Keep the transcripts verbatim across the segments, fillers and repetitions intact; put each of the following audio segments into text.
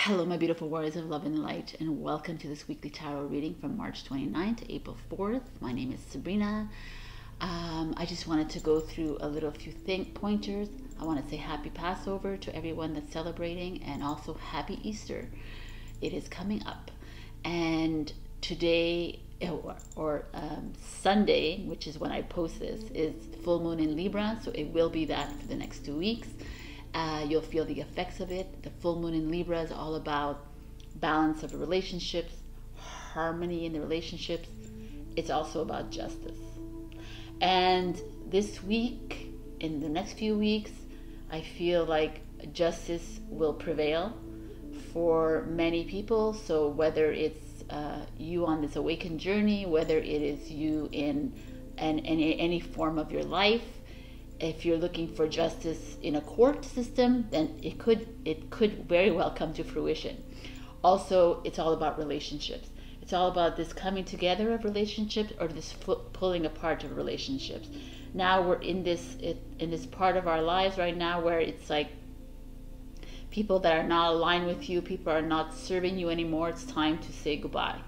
Hello, my beautiful warriors of love and light, and welcome to this weekly tarot reading from March twenty-ninth to April fourth. My name is Sabrina. Um, I just wanted to go through a little few think pointers. I want to say happy Passover to everyone that's celebrating, and also happy Easter. It is coming up. And today, or, or um, Sunday, which is when I post this, is full moon in Libra, so it will be that for the next two weeks. Uh, you'll feel the effects of it. The full moon in Libra is all about balance of relationships, harmony in the relationships. It's also about justice. And this week, in the next few weeks, I feel like justice will prevail for many people. So whether it's uh, you on this awakened journey, whether it is you in an, in any form of your life, if you're looking for justice in a court system, then it could it could very well come to fruition. Also, it's all about relationships. It's all about this coming together of relationships, or this pulling apart of relationships. Now we're in this it, in this part of our lives right now where it's like people that are not aligned with you, people are not serving you anymore. It's time to say goodbye.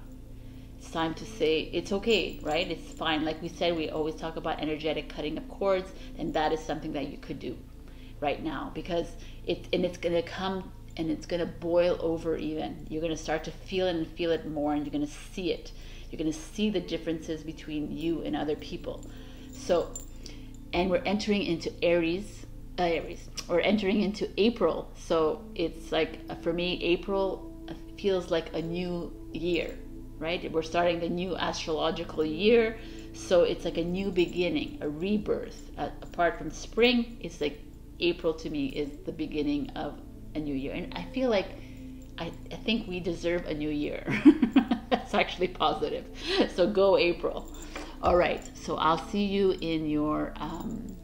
It's time to say it's okay, right? It's fine. Like we said, we always talk about energetic cutting of cords, and that is something that you could do right now, because it and it's going to come and it's going to boil over even. You're going to start to feel it and feel it more, and you're going to see it. You're going to see the differences between you and other people. So, and we're entering into Aries, uh, Aries, we're entering into April. So it's like, for me, April feels like a new year. Right? We're starting the new astrological year, so it's like a new beginning, a rebirth. Uh, apart from spring, it's like April to me is the beginning of a new year. And I feel like, I, I think we deserve a new year. That's actually positive. So go April. All right, so I'll see you in your um,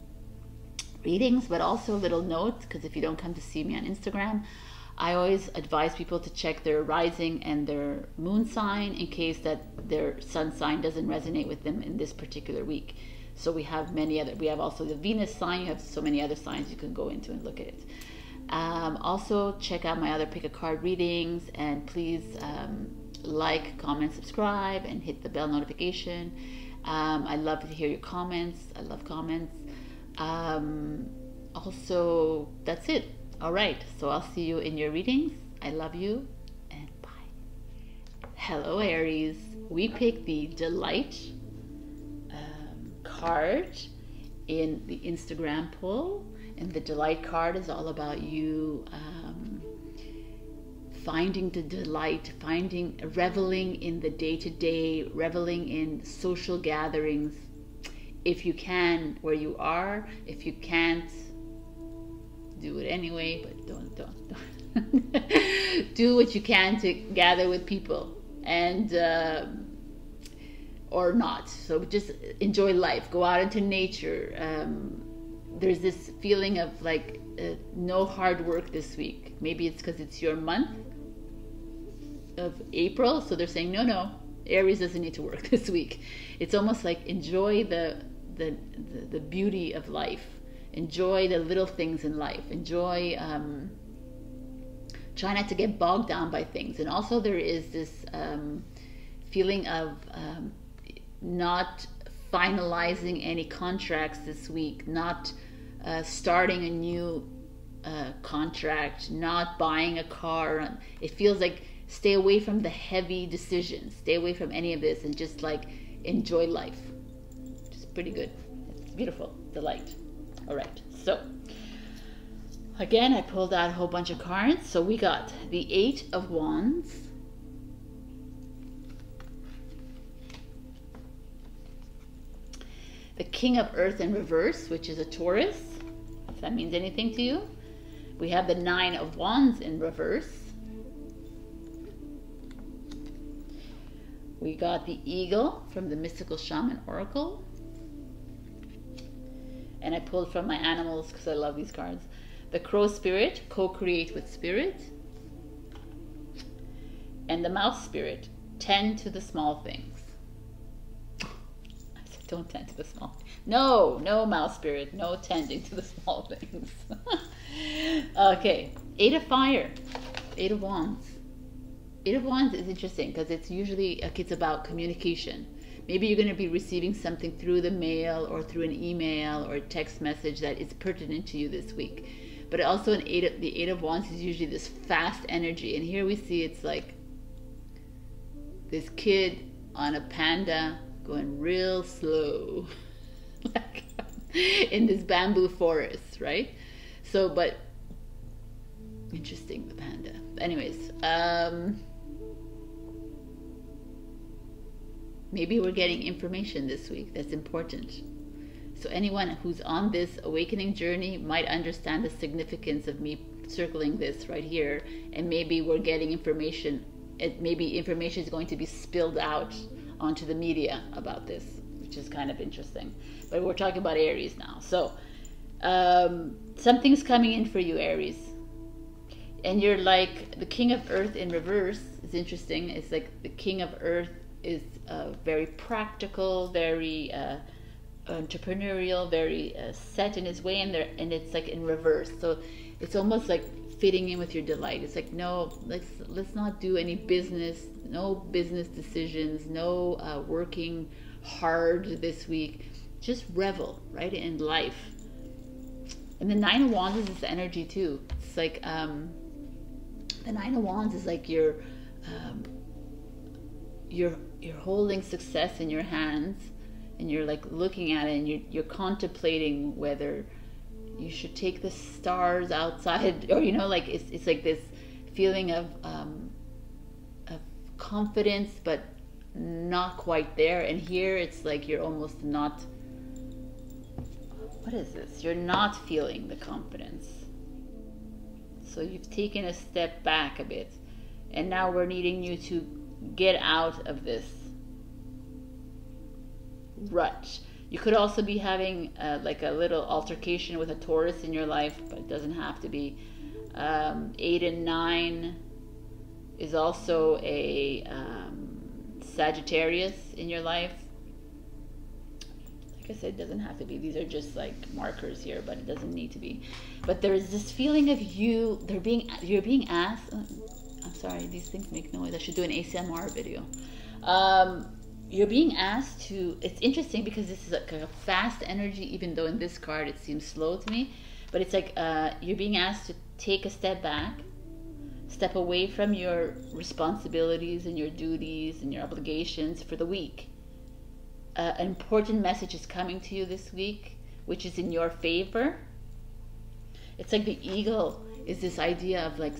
readings, but also a little note, because if you don't come to see me on Instagram, I always advise people to check their rising and their moon sign in case that their sun sign doesn't resonate with them in this particular week. So we have many other, we have also the Venus sign, you have so many other signs you can go into and look at it. Um, also check out my other pick a card readings, and please um, like, comment, subscribe, and hit the bell notification. Um, I love to hear your comments. I love comments. Um, also, that's it. All right, so I'll see you in your readings. I love you, and bye. Hello, Aries. We picked the Delight um, card in the Instagram poll, and the Delight card is all about you um, finding the delight, finding, reveling in the day-to-day, reveling in social gatherings, if you can, where you are. If you can't, do it anyway, but don't don't, don't. Do what you can to gather with people, and um, or not. So just enjoy life, go out into nature. Um, there's this feeling of like uh, no hard work this week. Maybe it's because it's your month of April, so they're saying no no Aries doesn't need to work this week. It's almost like enjoy the the the, the beauty of life. Enjoy the little things in life. Enjoy, um, try not to get bogged down by things. And also there is this um, feeling of um, not finalizing any contracts this week, not uh, starting a new uh, contract, not buying a car. It feels like stay away from the heavy decisions. Stay away from any of this and just like enjoy life, which is pretty good. It's beautiful, Delight. All right, so again, I pulled out a whole bunch of cards. So we got the Eight of Wands, the King of Earth in reverse, which is a Taurus, if that means anything to you. We have the Nine of Wands in reverse. We got the Eagle from the Mystical Shaman Oracle. And I pulled from my animals because I love these cards. The Crow Spirit, co-create with spirit. And the Mouse Spirit, tend to the small things. I said, don't tend to the small things. No, no Mouse Spirit, no tending to the small things. Okay, Eight of Fire. Eight of Wands. Eight of Wands is interesting because it's usually, like, it's about communication. Maybe you're going to be receiving something through the mail or through an email or a text message that is pertinent to you this week. But also an eight of, the Eight of Wands is usually this fast energy. And here we see it's like this kid on a panda going real slow like in this bamboo forest, right? So, but interesting, the panda. Anyways, um, maybe we're getting information this week that's important. So anyone who's on this awakening journey might understand the significance of me circling this right here. And maybe we're getting information. It, maybe information is going to be spilled out onto the media about this, which is kind of interesting. But we're talking about Aries now. So um, something's coming in for you, Aries. And you're like the King of Earth in reverse. It's interesting. It's like the King of Earth is uh, very practical, very uh, entrepreneurial, very uh, set in his way, and there, and it's like in reverse. So it's almost like fitting in with your delight. It's like, no, let's let's not do any business, no business decisions, no uh, working hard this week. Just revel, right, in life. And the Nine of Wands is this energy too. It's like um, the Nine of Wands is like you're um, you're you're holding success in your hands, and you're like looking at it, and you're you're contemplating whether you should take the stars outside, or, you know, like it's, it's like this feeling of, um, of confidence, but not quite there. And here it's like you're almost not, what is this? You're not feeling the confidence. So you've taken a step back a bit, and now we're needing you to get out of this rut. You could also be having uh, like a little altercation with a Taurus in your life, but it doesn't have to be. Um, eight and nine is also a um, Sagittarius in your life. Like I said, it doesn't have to be. These are just like markers here, but it doesn't need to be. But there is this feeling of you, they're being, you're being asked. I'm sorry, these things make noise. I should do an A S M R video. Um, You're being asked to, it's interesting because this is like a fast energy, even though in this card it seems slow to me, but it's like uh, you're being asked to take a step back, step away from your responsibilities and your duties and your obligations for the week. Uh, an important message is coming to you this week, which is in your favor. It's like the eagle is this idea of like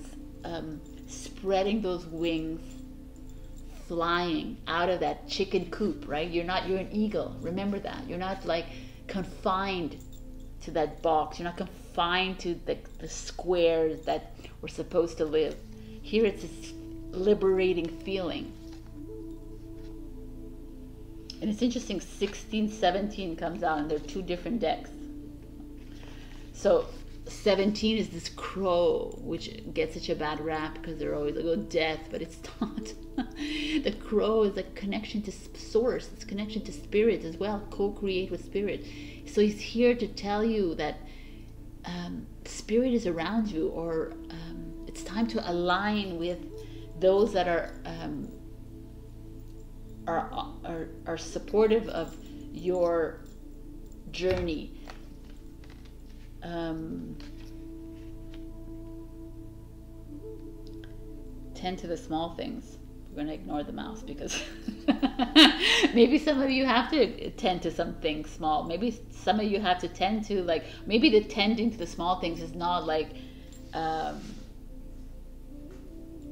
um, spreading those wings, flying out of that chicken coop, right? You're not, you're an eagle. Remember that. You're not like confined to that box. You're not confined to the, the squares that we're supposed to live. Here it's this liberating feeling. And it's interesting, sixteen, seventeen comes out, and they're two different decks. So seventeen is this crow, which gets such a bad rap because they're always like, oh, death, but it's not. The crow is a connection to source. It's connection to spirit as well. Co-create with spirit. So he's here to tell you that um, spirit is around you, or um, it's time to align with those that are, um, are, are, are supportive of your journey. Um, tend to the small things. We're going to ignore the mouse because maybe some of you have to tend to something small. Maybe some of you have to tend to, like, maybe the tending to the small things is not like, um,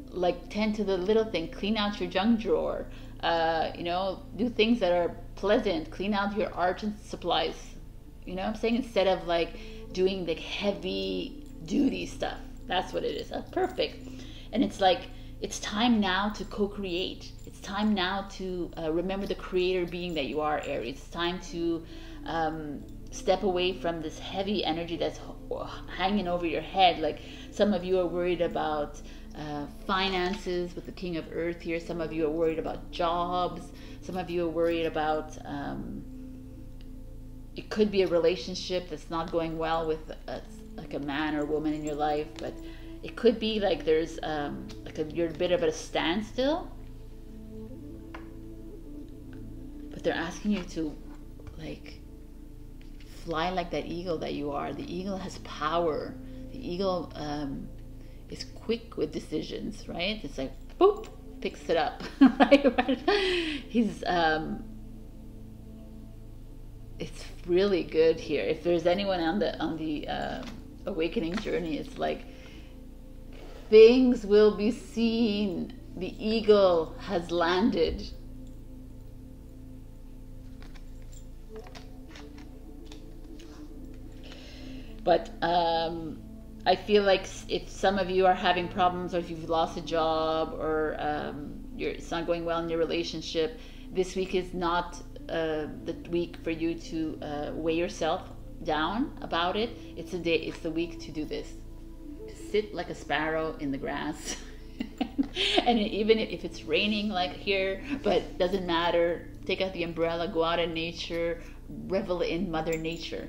like tend to the little thing, clean out your junk drawer, uh, you know, do things that are pleasant, clean out your art and supplies. You know what I'm saying? Instead of like doing the heavy duty stuff. That's what it is. That's perfect. And it's like, it's time now to co-create. It's time now to uh, remember the creator being that you are, Aries. It's time to um, step away from this heavy energy that's hanging over your head. Like some of you are worried about uh, finances with the King of Earth here. Some of you are worried about jobs. Some of you are worried about, um, it could be a relationship that's not going well with a, like a man or a woman in your life, but It could be like there's um, like a, you're a bit of a standstill, but they're asking you to like fly like that eagle that you are. The eagle has power. The eagle um, is quick with decisions, right? It's like boop, picks it up, right? He's um, it's really good here. If there's anyone on the on the uh, awakening journey, it's like things will be seen. The eagle has landed. But um, I feel like if some of you are having problems, or if you've lost a job, or um, you're, it's not going well in your relationship, this week is not uh, the week for you to uh, weigh yourself down about it. It's a day. It's the week to do this. To sit like a sparrow in the grass, and even if it's raining like here, but doesn't matter. Take out the umbrella, go out in nature, revel in Mother Nature.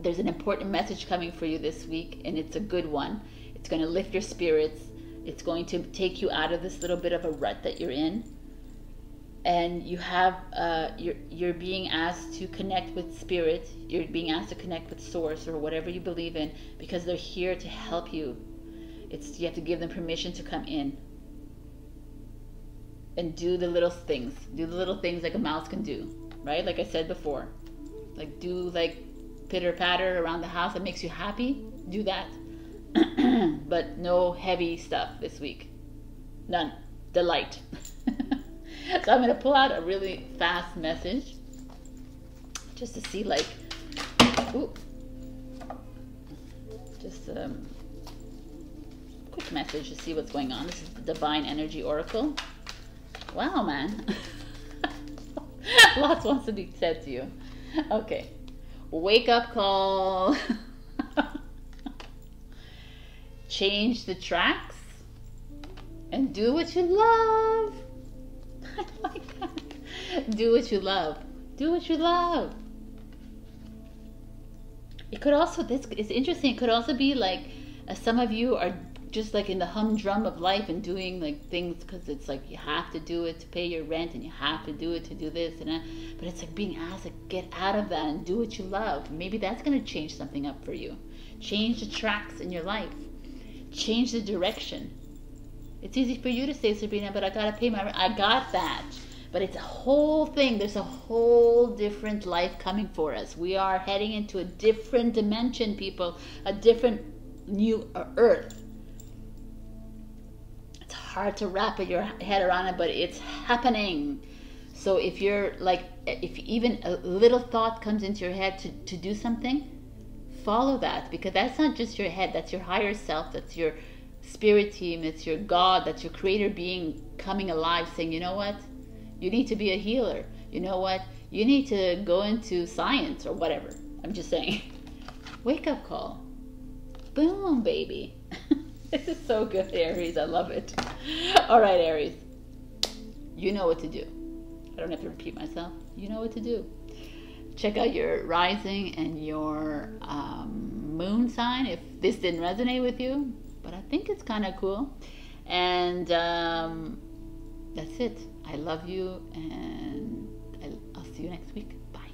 There's an important message coming for you this week, and it's a good one. It's going to lift your spirits. It's going to take you out of this little bit of a rut that you're in. And you have, uh, you're, you're being asked to connect with spirit. You're being asked to connect with source, or whatever you believe in, because they're here to help you. It's, you have to give them permission to come in and do the little things. Do the little things like a mouse can do, right? Like I said before, like do like, pitter-patter around the house that makes you happy, do that. But no heavy stuff this week. None. Delight. So I'm going to pull out a really fast message just to see, like, ooh, just a um, quick message to see what's going on. This is the Divine Energy Oracle. Wow, man. Lots wants to be said to you. Okay. Wake up call. Change the tracks and do what you love. I like that. Do what you love. Do what you love. It could also, this is interesting, it could also be like uh, some of you are just like in the humdrum of life and doing like things because it's like you have to do it to pay your rent, and you have to do it to do this and that. But it's like being asked to get out of that and do what you love. Maybe that's going to change something up for you. Change the tracks in your life. Change the direction. It's easy for you to say, Sabrina, but I gotta pay my rent. I got that. But it's a whole thing. There's a whole different life coming for us. We are heading into a different dimension, people. A different new earth. Hard to wrap your head around it, but it's happening. So if you're like, if even a little thought comes into your head to, to do something, follow that, because that's not just your head, that's your higher self, that's your spirit team, that's your God, that's your creator being coming alive saying, you know what, you need to be a healer, you know what, you need to go into science or whatever. I'm just saying, wake up call. Boom, baby. This is so good, Aries. I love it. All right, Aries. You know what to do. I don't have to repeat myself. You know what to do. Check out your rising and your um, moon sign if this didn't resonate with you. But I think it's kind of cool. And um, that's it. I love you, and I'll see you next week. Bye.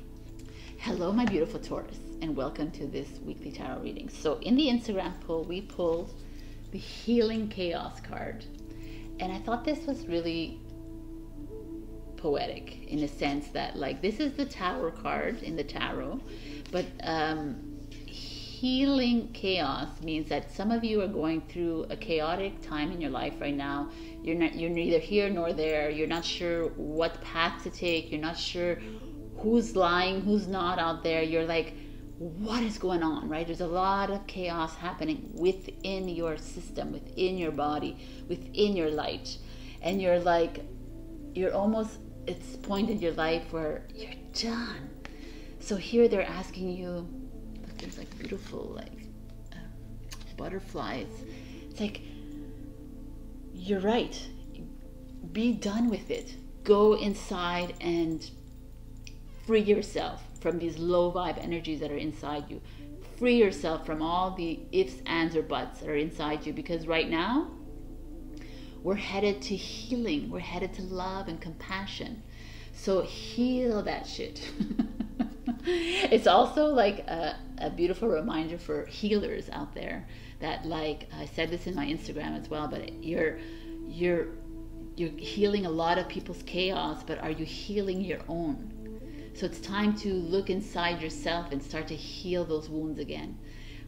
Hello, my beautiful Taurus, and welcome to this weekly tarot reading. So in the Instagram poll, we pulled the Healing Chaos card, and I thought this was really poetic in the sense that, like, this is the Tower card in the tarot, but um, healing chaos means that some of you are going through a chaotic time in your life right now. You're not, you're neither here nor there. You're not sure what path to take. You're not sure who's lying, who's not out there. You're like, what is going on, right? There's a lot of chaos happening within your system, within your body, within your light. And you're like, you're almost, it's a point in your life where you're done. So here they're asking you, look, there's like beautiful, like uh, butterflies. It's like, you're right. Be done with it. Go inside and free yourself from these low vibe energies that are inside you. free yourself from all the ifs, ands, or buts that are inside you, because right now we're headed to healing. We're headed to love and compassion. So heal that shit. It's also like a, a beautiful reminder for healers out there that, like I said this in my Instagram as well, but you're you're you're healing a lot of people's chaos, but are you healing your own? So it's time to look inside yourself and start to heal those wounds again.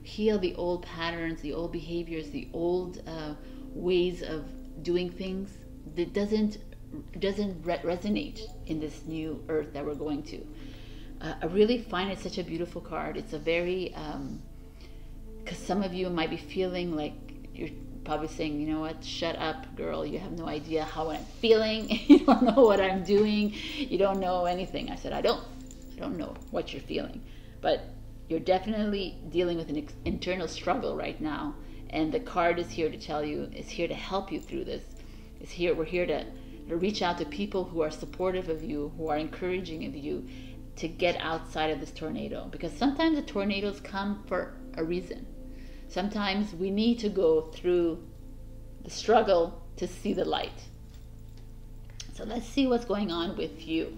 Heal the old patterns, the old behaviors, the old uh, ways of doing things that doesn't doesn't re resonate in this new earth that we're going to. Uh, I really find it such a beautiful card. It's a very, um, because some of you might be feeling like you're probably saying, you know what, shut up, girl. You have no idea how I'm feeling. You don't know what I'm doing. You don't know anything. I said, I don't, I don't know what you're feeling. But you're definitely dealing with an internal struggle right now. And the card is here to tell you, it's here to help you through this. It's here, we're here to, to reach out to people who are supportive of you, who are encouraging of you, to get outside of this tornado, because sometimes the tornadoes come for a reason. Sometimes we need to go through the struggle to see the light. So let's see what's going on with you.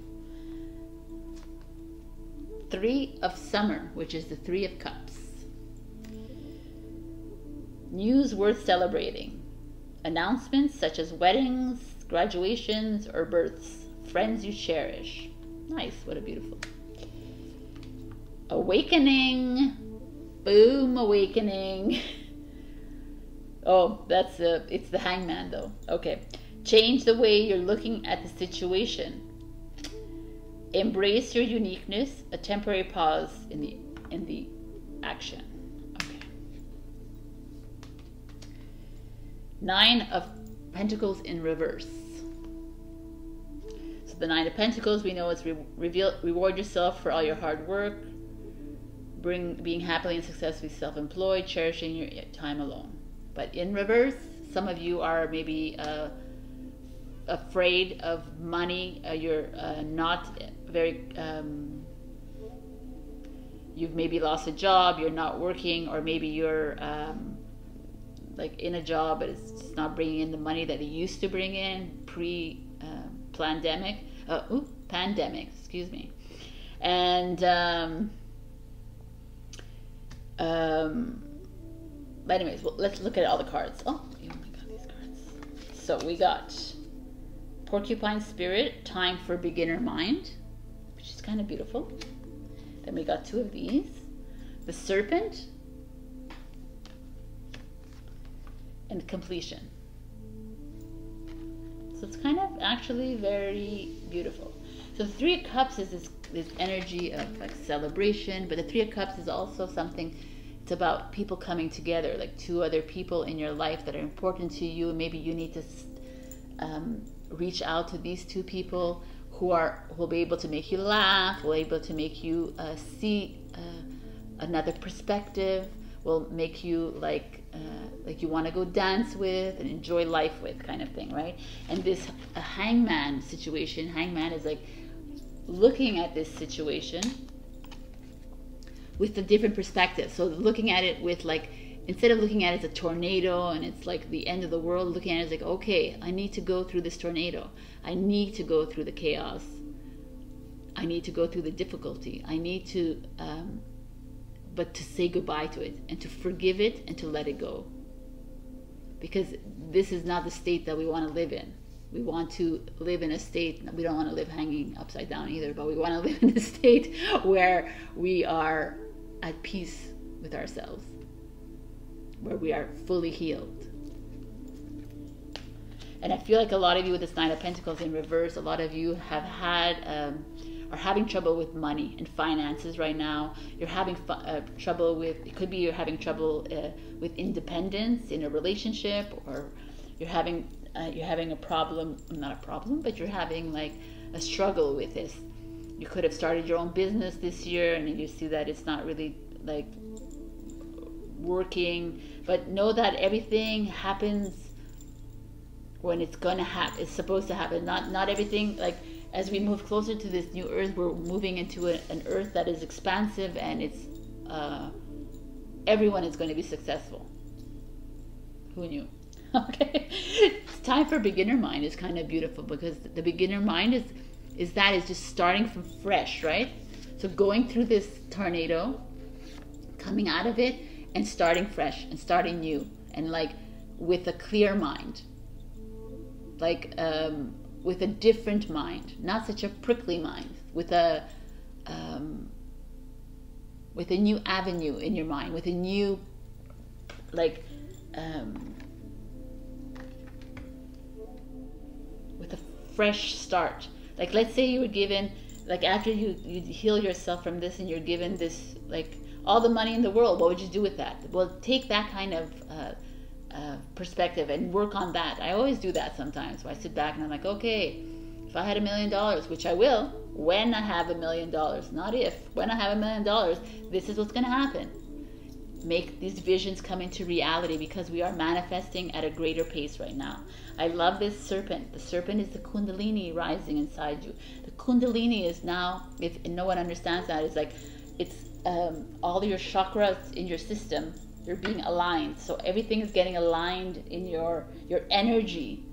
Three of Summer, which is the Three of Cups. News worth celebrating. Announcements such as weddings, graduations, or births. Friends you cherish. Nice, what a beautiful. Awakening. Boom, awakening. Oh, that's the, it's the Hangman though. Okay. Change the way you're looking at the situation. Embrace your uniqueness. A temporary pause in the in the action. Okay. Nine of Pentacles in reverse. The Nine of Pentacles, we know it's re reveal, reward yourself for all your hard work, bring being happily and successfully self-employed, cherishing your time alone. But in reverse, some of you are maybe uh, afraid of money. Uh, you're uh, not very, um, you've maybe lost a job, you're not working, or maybe you're um, like in a job, but it's just not bringing in the money that it used to bring in pre um, pandemic. Uh, ooh, pandemic, excuse me. And, um, um, but anyways, well, let's look at all the cards. Oh, oh my God, these cards. So we got Porcupine Spirit, Time for Beginner Mind, which is kind of beautiful. Then we got two of these. The Serpent and Completion. So it's kind of actually very beautiful. So the Three of Cups is this, this energy of like celebration, but the Three of Cups is also something, it's about people coming together, like two other people in your life that are important to you. Maybe you need to um, reach out to these two people who are who will be able to make you laugh, will be able to make you uh, see uh, another perspective, will make you like Uh, like you want to go dance with and enjoy life with, kind of thing, right? And this uh, hangman situation, hangman is like looking at this situation with a different perspective. So looking at it with like, instead of looking at it as a tornado and it's like the end of the world, looking at it as like, okay, I need to go through this tornado. I need to go through the chaos. I need to go through the difficulty. I need to... Um, but to say goodbye to it and to forgive it and to let it go. Because this is not the state that we want to live in. We want to live in a state, we don't want to live hanging upside down either, but we want to live in a state where we are at peace with ourselves, where we are fully healed. And I feel like a lot of you with this Nine of Pentacles in reverse, a lot of you have had... Um, are having trouble with money and finances right now. You're having uh, trouble with, it could be you're having trouble uh, with independence in a relationship, or you're having uh, you're having a problem, not a problem, but you're having like a struggle with this. You could have started your own business this year and you see that it's not really like working, but know that everything happens when it's gonna happen, it's supposed to happen. Not, not everything, like, as we move closer to this new earth, we're moving into a, an earth that is expansive and it's uh, everyone is going to be successful. Who knew? Okay, it's time for beginner mind. It's kind of beautiful because the beginner mind is is that is just starting from fresh, right? So going through this tornado, coming out of it, and starting fresh and starting new, and like with a clear mind, like um, with a different mind, not such a prickly mind, with a um, with a new avenue in your mind, with a new like. Um, with a fresh start. Like let's say you were given, like after you, you heal yourself from this and you're given this, like all the money in the world, what would you do with that? Well, take that kind of uh, uh, perspective and work on that. I always do that sometimes where I sit back and I'm like, okay, if I had a million dollars, which I will, when I have a million dollars, not if, when I have a million dollars, this is what's gonna happen. Make these visions come into reality because we are manifesting at a greater pace right now. I love this serpent. The serpent is the kundalini rising inside you. The kundalini is now, if no one understands that, it's like it's um, all your chakras in your system, they're being aligned. So everything is getting aligned in your, your energy.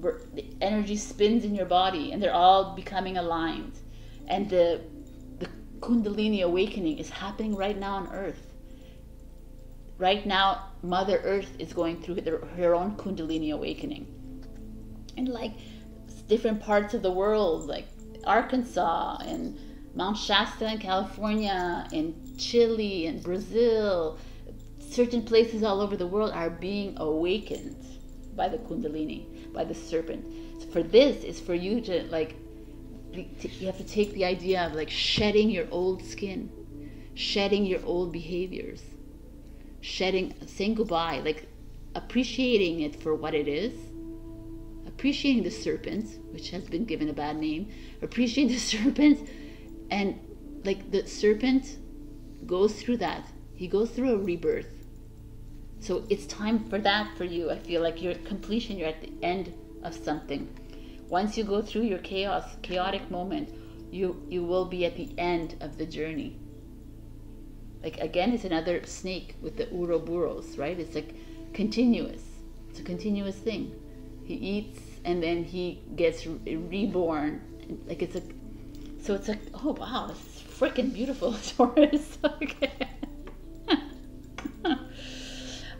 The energy spins in your body and they're all becoming aligned. And the, the kundalini awakening is happening right now on Earth. Right now, Mother Earth is going through her, her own Kundalini awakening. And like different parts of the world, like Arkansas and Mount Shasta in California and Chile and Brazil, certain places all over the world are being awakened by the Kundalini, by the serpent. So for this, is for you to like, you have to take the idea of like shedding your old skin, shedding your old behaviors. Shedding, saying goodbye, like appreciating it for what it is, appreciating the serpent, which has been given a bad name, appreciating the serpent, and like the serpent goes through that. He goes through a rebirth. So it's time for that for you. I feel like you're at completion, you're at the end of something. Once you go through your chaos, chaotic moment, you, you will be at the end of the journey. Like again, it's another snake with the Uroboros, right? It's like continuous. It's a continuous thing. He eats and then he gets re reborn. Like it's a, so it's like, oh wow, that's freaking beautiful, Taurus. Okay.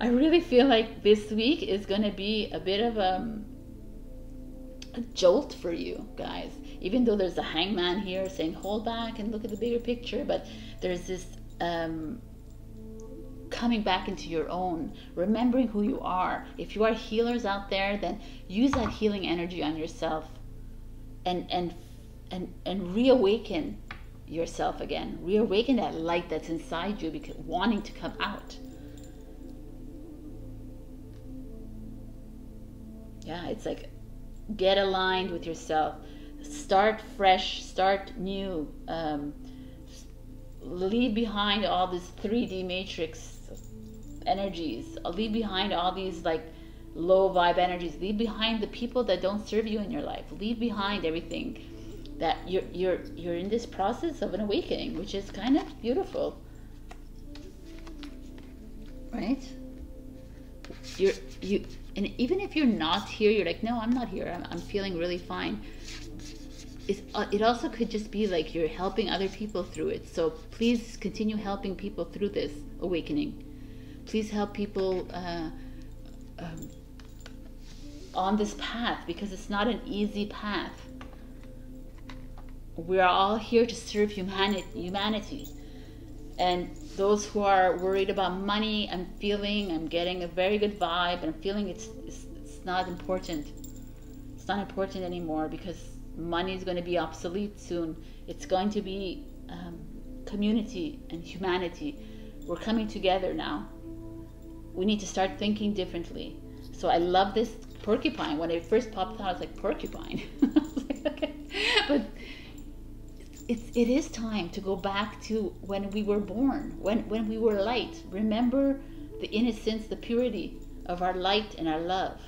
I really feel like this week is gonna be a bit of a, a jolt for you guys. Even though there's a hangman here saying hold back and look at the bigger picture, but there's this. Um, coming back into your own, remembering who you are. If you are healers out there, then use that healing energy on yourself and and and and reawaken yourself again. Reawaken that light that's inside you, because wanting to come out. Yeah, it's like get aligned with yourself. Start fresh, start new. Um, leave behind all this three D matrix energies, leave behind all these like low vibe energies, leave behind the people that don't serve you in your life, leave behind everything that you're, you're, you're in this process of an awakening, which is kind of beautiful, right? You're, you, and even if you're not here, you're like, no, I'm not here, I'm, I'm feeling really fine. It's, it also could just be like you're helping other people through it. So please continue helping people through this awakening. Please help people uh, um, on this path, because it's not an easy path. We're all here to serve humanity, humanity. And those who are worried about money, I'm feeling, I'm getting a very good vibe, and I'm feeling it's, it's, it's not important. It's not important anymore, because money is going to be obsolete soon. It's going to be um, community and humanity. We're coming together now. We need to start thinking differently. So I love this porcupine. When it first popped out, I was like, porcupine. I was like, okay. But it's, it is time to go back to when we were born, when, when we were light. Remember the innocence, the purity of our light and our love.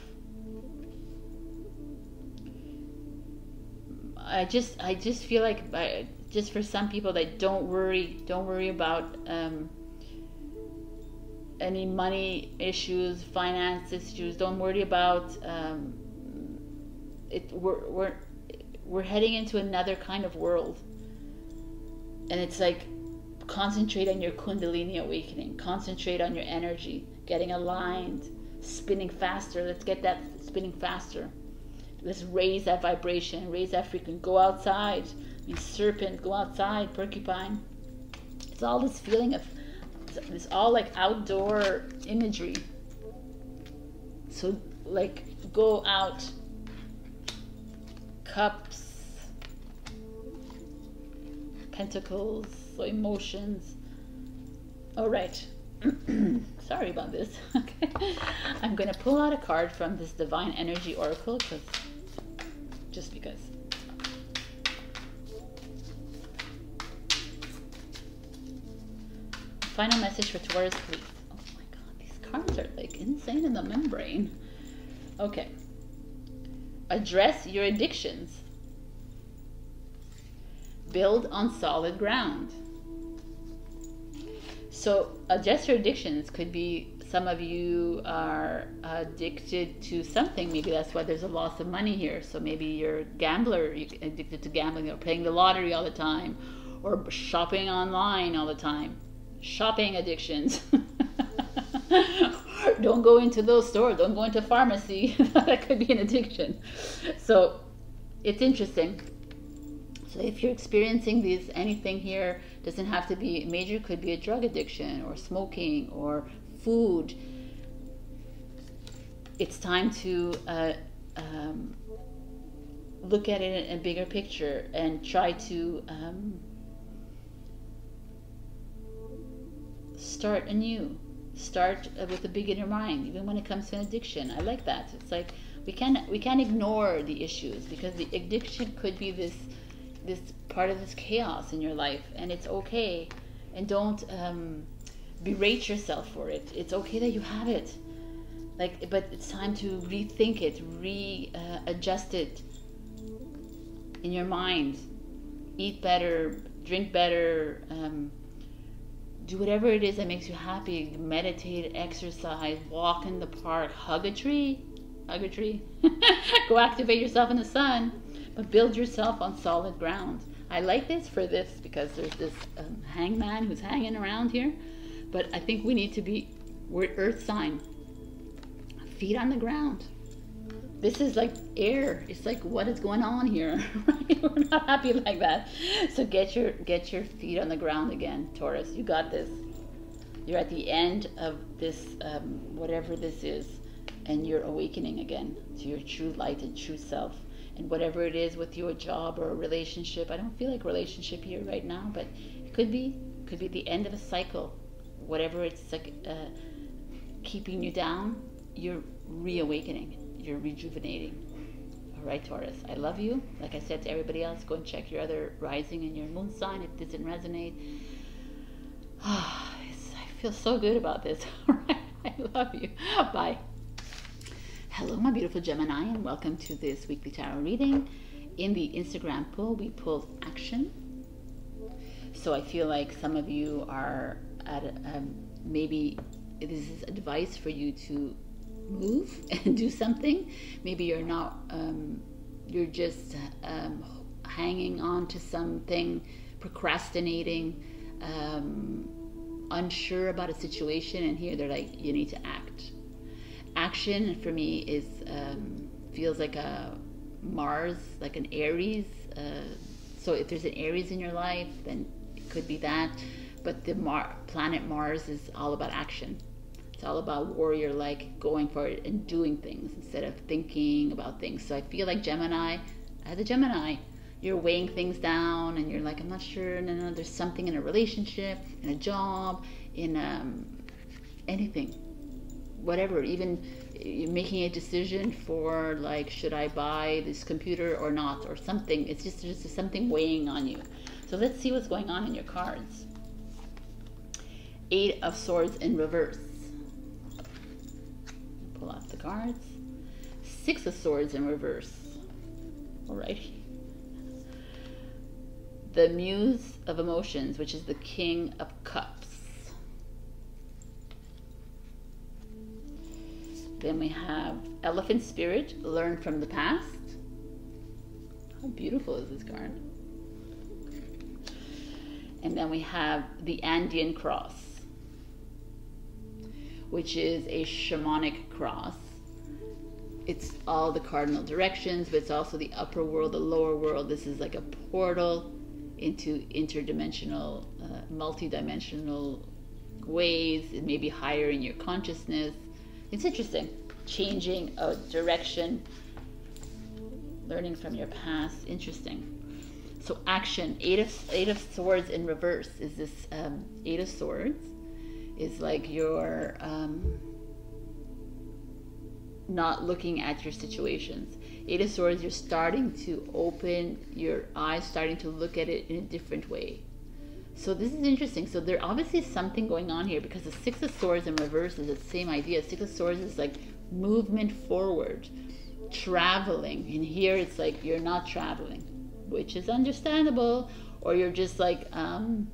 I just, I just feel like, I, just for some people that don't worry, don't worry about um, any money issues, finance issues. Don't worry about um, it. We're, we're, we're heading into another kind of world. And it's like, concentrate on your Kundalini awakening. Concentrate on your energy, getting aligned, spinning faster. Let's get that spinning faster. Let's raise that vibration, raise that frequency. Go outside. Be serpent. Go outside, porcupine. It's all this feeling of, it's all like outdoor imagery. So like, go out. Cups, pentacles, so emotions. All right. Sorry about this. Okay. I'm going to pull out a card from this Divine Energy Oracle, because just because. Final message for Taurus, please. Oh my God, these cards are like insane in the membrane. Okay. Address your addictions. Build on solid ground. So address your addictions. Could be some of you are addicted to something. Maybe that's why there's a loss of money here. So maybe you're a gambler, you're addicted to gambling, or playing the lottery all the time, or shopping online all the time. Shopping addictions. Don't go into those stores. Don't go into pharmacy. That could be an addiction. So it's interesting. So if you're experiencing these, anything here, doesn't have to be major, could be a drug addiction or smoking or food. It's time to uh, um, look at it in a bigger picture and try to um, start anew. Start with a beginner mind, even when it comes to an addiction. I like that. It's like we can't we can't ignore the issues, because the addiction could be this this part of this chaos in your life, and it's okay. And don't um, berate yourself for it. It's okay that you have it. Like, but it's time to rethink it, readjust uh, it in your mind. Eat better, drink better. Um, Do whatever it is that makes you happy. Meditate, exercise, walk in the park, hug a tree, hug a tree. Go activate yourself in the sun, but build yourself on solid ground. I like this for this, because there's this um, hangman who's hanging around here, but I think we need to be, we're earth sign, feet on the ground. This is like air. It's like, what is going on here? Right? We're not happy like that. So get your get your feet on the ground again, Taurus. You got this. You're at the end of this, um, whatever this is, and you're awakening again to your true light and true self. And whatever it is with your job or a relationship, I don't feel like relationship here right now, but it could be could be the end of a cycle. Whatever it's like uh, keeping you down, you're reawakening. You're rejuvenating. All right, Taurus, I love you. Like I said to everybody else, go and check your other rising and your moon sign if it doesn't resonate. Oh, it's, I feel so good about this. All right, I love you. Bye. Hello, my beautiful Gemini, and welcome to this weekly tarot reading. In the Instagram poll, we pulled action. So I feel like some of you are at a, um, maybe this is advice for you to move and do something. Maybe you're not um, you're just um, hanging on to something, procrastinating, um, unsure about a situation, and here they're like, you need to act. Action for me is um, feels like a Mars, like an Aries, uh, so if there's an Aries in your life, then it could be that. But the Mar planet Mars is all about action. It's all about warrior, like going for it and doing things instead of thinking about things. So I feel like Gemini, as a Gemini, you're weighing things down and you're like, I'm not sure. No, no, there's something in a relationship, in a job, in um, anything, whatever. Even making a decision for like, should I buy this computer or not, or something. It's just, just something weighing on you. So let's see what's going on in your cards. Eight of Swords in reverse. Pull out the cards. Six of Swords in reverse. Alrighty. The Muse of Emotions, which is the King of Cups. Then we have Elephant Spirit, Learn from the Past. How beautiful is this card? And then we have the Andean Cross, which is a shamanic cross. It's all the cardinal directions, but it's also the upper world, the lower world. This is like a portal into interdimensional, uh, multidimensional ways. It may be higher in your consciousness. It's interesting. Changing a direction, learning from your past. Interesting. So action, eight of, eight of swords in reverse is this, um, eight of swords is like your, um, not looking at your situations. Eight of swords, you're starting to open your eyes, starting to look at it in a different way. So this is interesting. So there obviously is something going on here, because the six of swords in reverse is the same idea. Six of swords is like movement forward, traveling. And here it's like you're not traveling, which is understandable, or you're just like um,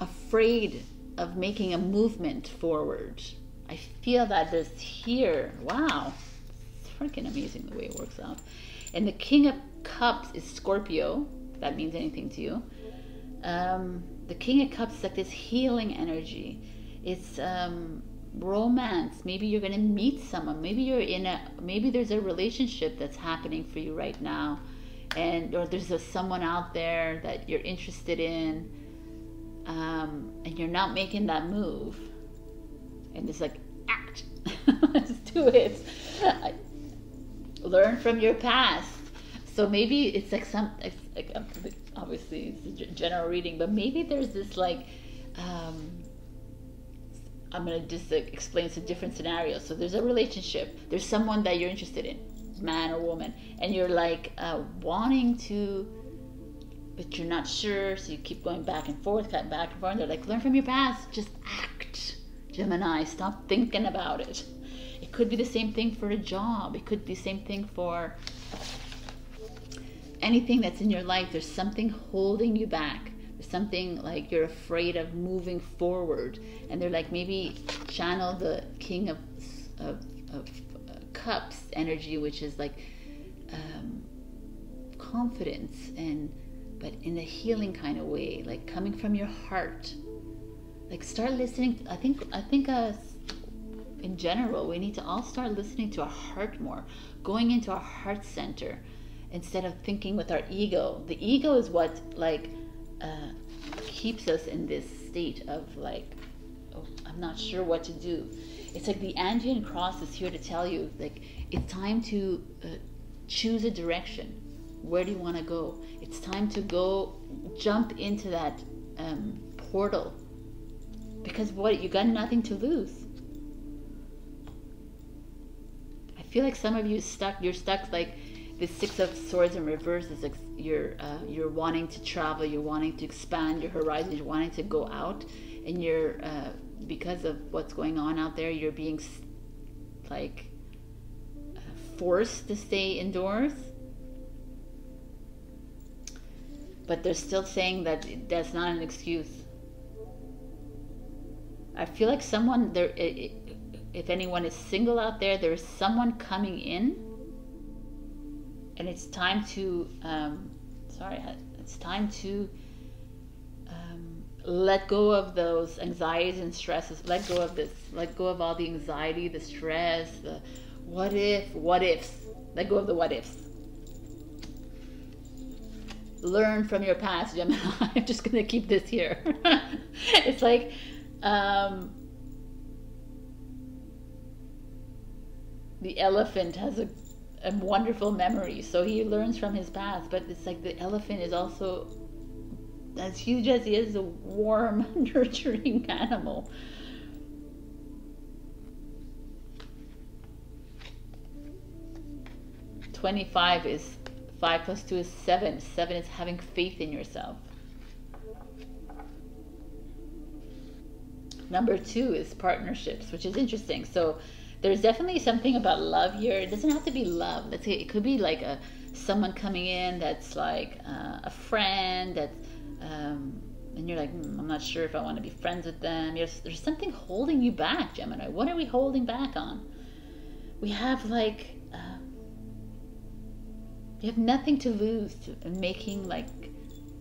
afraid of making a movement forward. I feel that this here. Wow, it's freaking amazing the way it works out. And the King of Cups is Scorpio, if that means anything to you. Um, the King of Cups is like this healing energy. It's um, romance. Maybe you're going to meet someone. Maybe you're in a, maybe there's a relationship that's happening for you right now, and or there's a, someone out there that you're interested in, um, and you're not making that move. And it's like, act, let's do it. Learn from your past. So maybe it's like some, it's like, obviously it's a general reading, but maybe there's this like, um, I'm gonna just like explain some different scenarios. So there's a relationship, there's someone that you're interested in, man or woman, and you're like uh, wanting to, but you're not sure, so you keep going back and forth, back and forth, and they're like, learn from your past, just act. Gemini, stop thinking about it. It could be the same thing for a job. It could be the same thing for anything that's in your life. There's something holding you back. There's something like you're afraid of moving forward. And they're like, maybe channel the King of, of, of Cups energy, which is like um, confidence, and but in a healing kind of way, like coming from your heart. Like start listening. I think I think uh, in general we need to all start listening to our heart more, going into our heart center instead of thinking with our ego. The ego is what like uh, keeps us in this state of like, oh, I'm not sure what to do. It's like the Andean Cross is here to tell you like it's time to uh, choose a direction. Where do you want to go? It's time to go jump into that um, portal. Because what, you got nothing to lose. I feel like some of you stuck. You're stuck like the Six of Swords in reverse is like you're uh, you're wanting to travel. You're wanting to expand your horizons. You're wanting to go out, and you're uh, because of what's going on out there, you're being like forced to stay indoors. But they're still saying that that's not an excuse. I feel like someone there, if anyone is single out there, there is someone coming in, and it's time to, um, sorry, it's time to um, let go of those anxieties and stresses. Let go of this. Let go of all the anxiety, the stress, the what if, what ifs. Let go of the what ifs. Learn from your past, Gemini. I'm just gonna keep this here. It's like. Um, the elephant has a, a wonderful memory, so he learns from his past, but it's like the elephant is also, as huge as he is, a warm, nurturing animal. twenty-five is, five plus two is seven. Seven is having faith in yourself. Number two is partnerships, which is interesting. So there's definitely something about love here. It doesn't have to be love. Let's say it could be like a someone coming in that's like uh, a friend, that's um, and you're like, mm, I'm not sure if I want to be friends with them. There's, there's something holding you back, Gemini. What are we holding back on? We have like, uh, you have nothing to lose in making like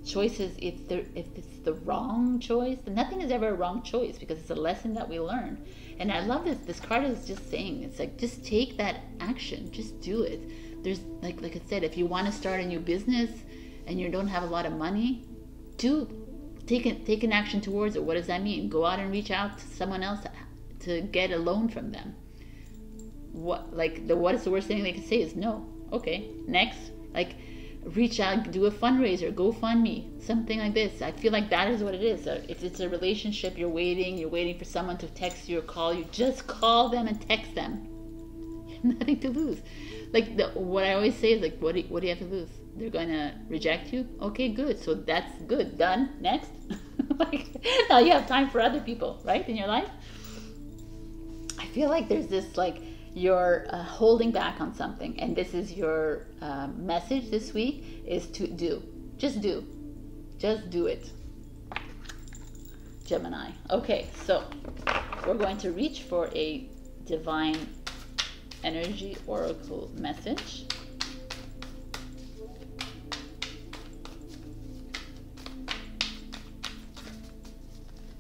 choices if they're, if it's the wrong choice. Nothing is ever a wrong choice because it's a lesson that we learn. And I love this. This card is just saying, it's like, just take that action. Just do it. There's like, like I said, if you want to start a new business and you don't have a lot of money, do take it, take an action towards it. What does that mean? Go out and reach out to someone else to, to get a loan from them. What, like the, what is the worst thing they can say is no. Okay. Next, like reach out, do a fundraiser, GoFundMe, something like this. I feel like that is what it is. So if it's a relationship, you're waiting, you're waiting for someone to text you or call you, just call them and text them. Nothing to lose. Like the, what I always say is like, what do, what do you have to lose? They're gonna reject you. Okay, good. So that's good. Done. Next. Like now you have time for other people, right? In your life. I feel like there's this like you're uh, holding back on something, and this is your uh, message this week is to do. Just do. Just do it. Gemini. Okay, so we're going to reach for a divine energy oracle message.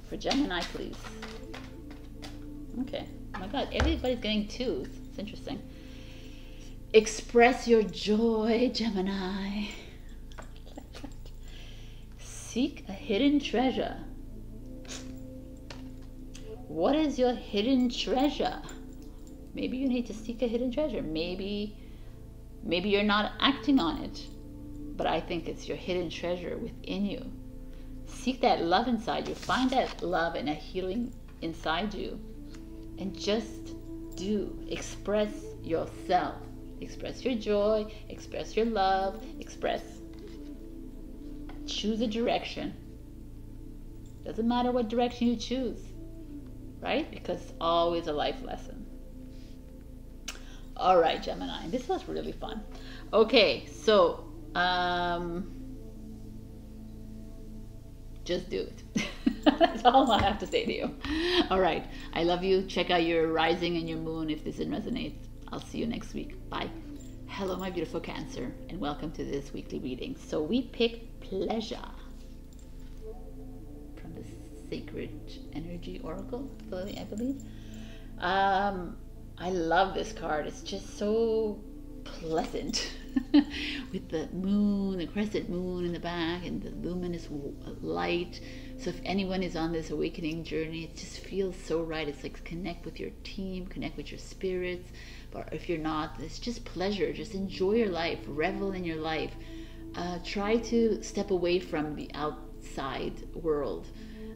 For Gemini, please. Okay. Oh my God, everybody's getting twos. It's interesting. Express your joy, Gemini. Seek a hidden treasure. What is your hidden treasure? Maybe you need to seek a hidden treasure. Maybe, maybe you're not acting on it, but I think it's your hidden treasure within you. Seek that love inside you. Find that love and a healing inside you, and just do. Express yourself. Express your joy. Express your love. Express. Choose a direction. Doesn't matter what direction you choose, right? Because it's always a life lesson. All right, Gemini, this was really fun. Okay, so um, just do it. That's all I have to say to you. All right, I love you. Check out your rising and your moon if this resonates. I'll see you next week. Bye. Hello, my beautiful Cancer, and welcome to this weekly reading. So we pick pleasure from the Sacred Energy Oracle, I believe. Um... I love this card. It's just so pleasant with the moon, the crescent moon in the back and the luminous light. So if anyone is on this awakening journey, it just feels so right. It's like connect with your team, connect with your spirits. But if you're not, it's just pleasure. Just enjoy your life, revel in your life. Uh, try to step away from the outside world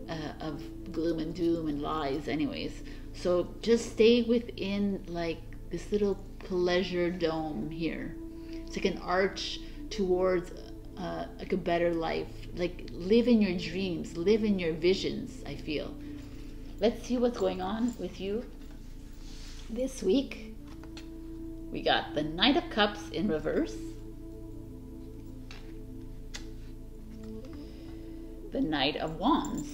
uh, of gloom and doom and lies anyways. So just stay within like this little pleasure dome here. It's like an arch towards uh, like a better life. Like live in your dreams, live in your visions, I feel. Let's see what's going on with you this week. We got the Knight of Cups in reverse. The Knight of Wands.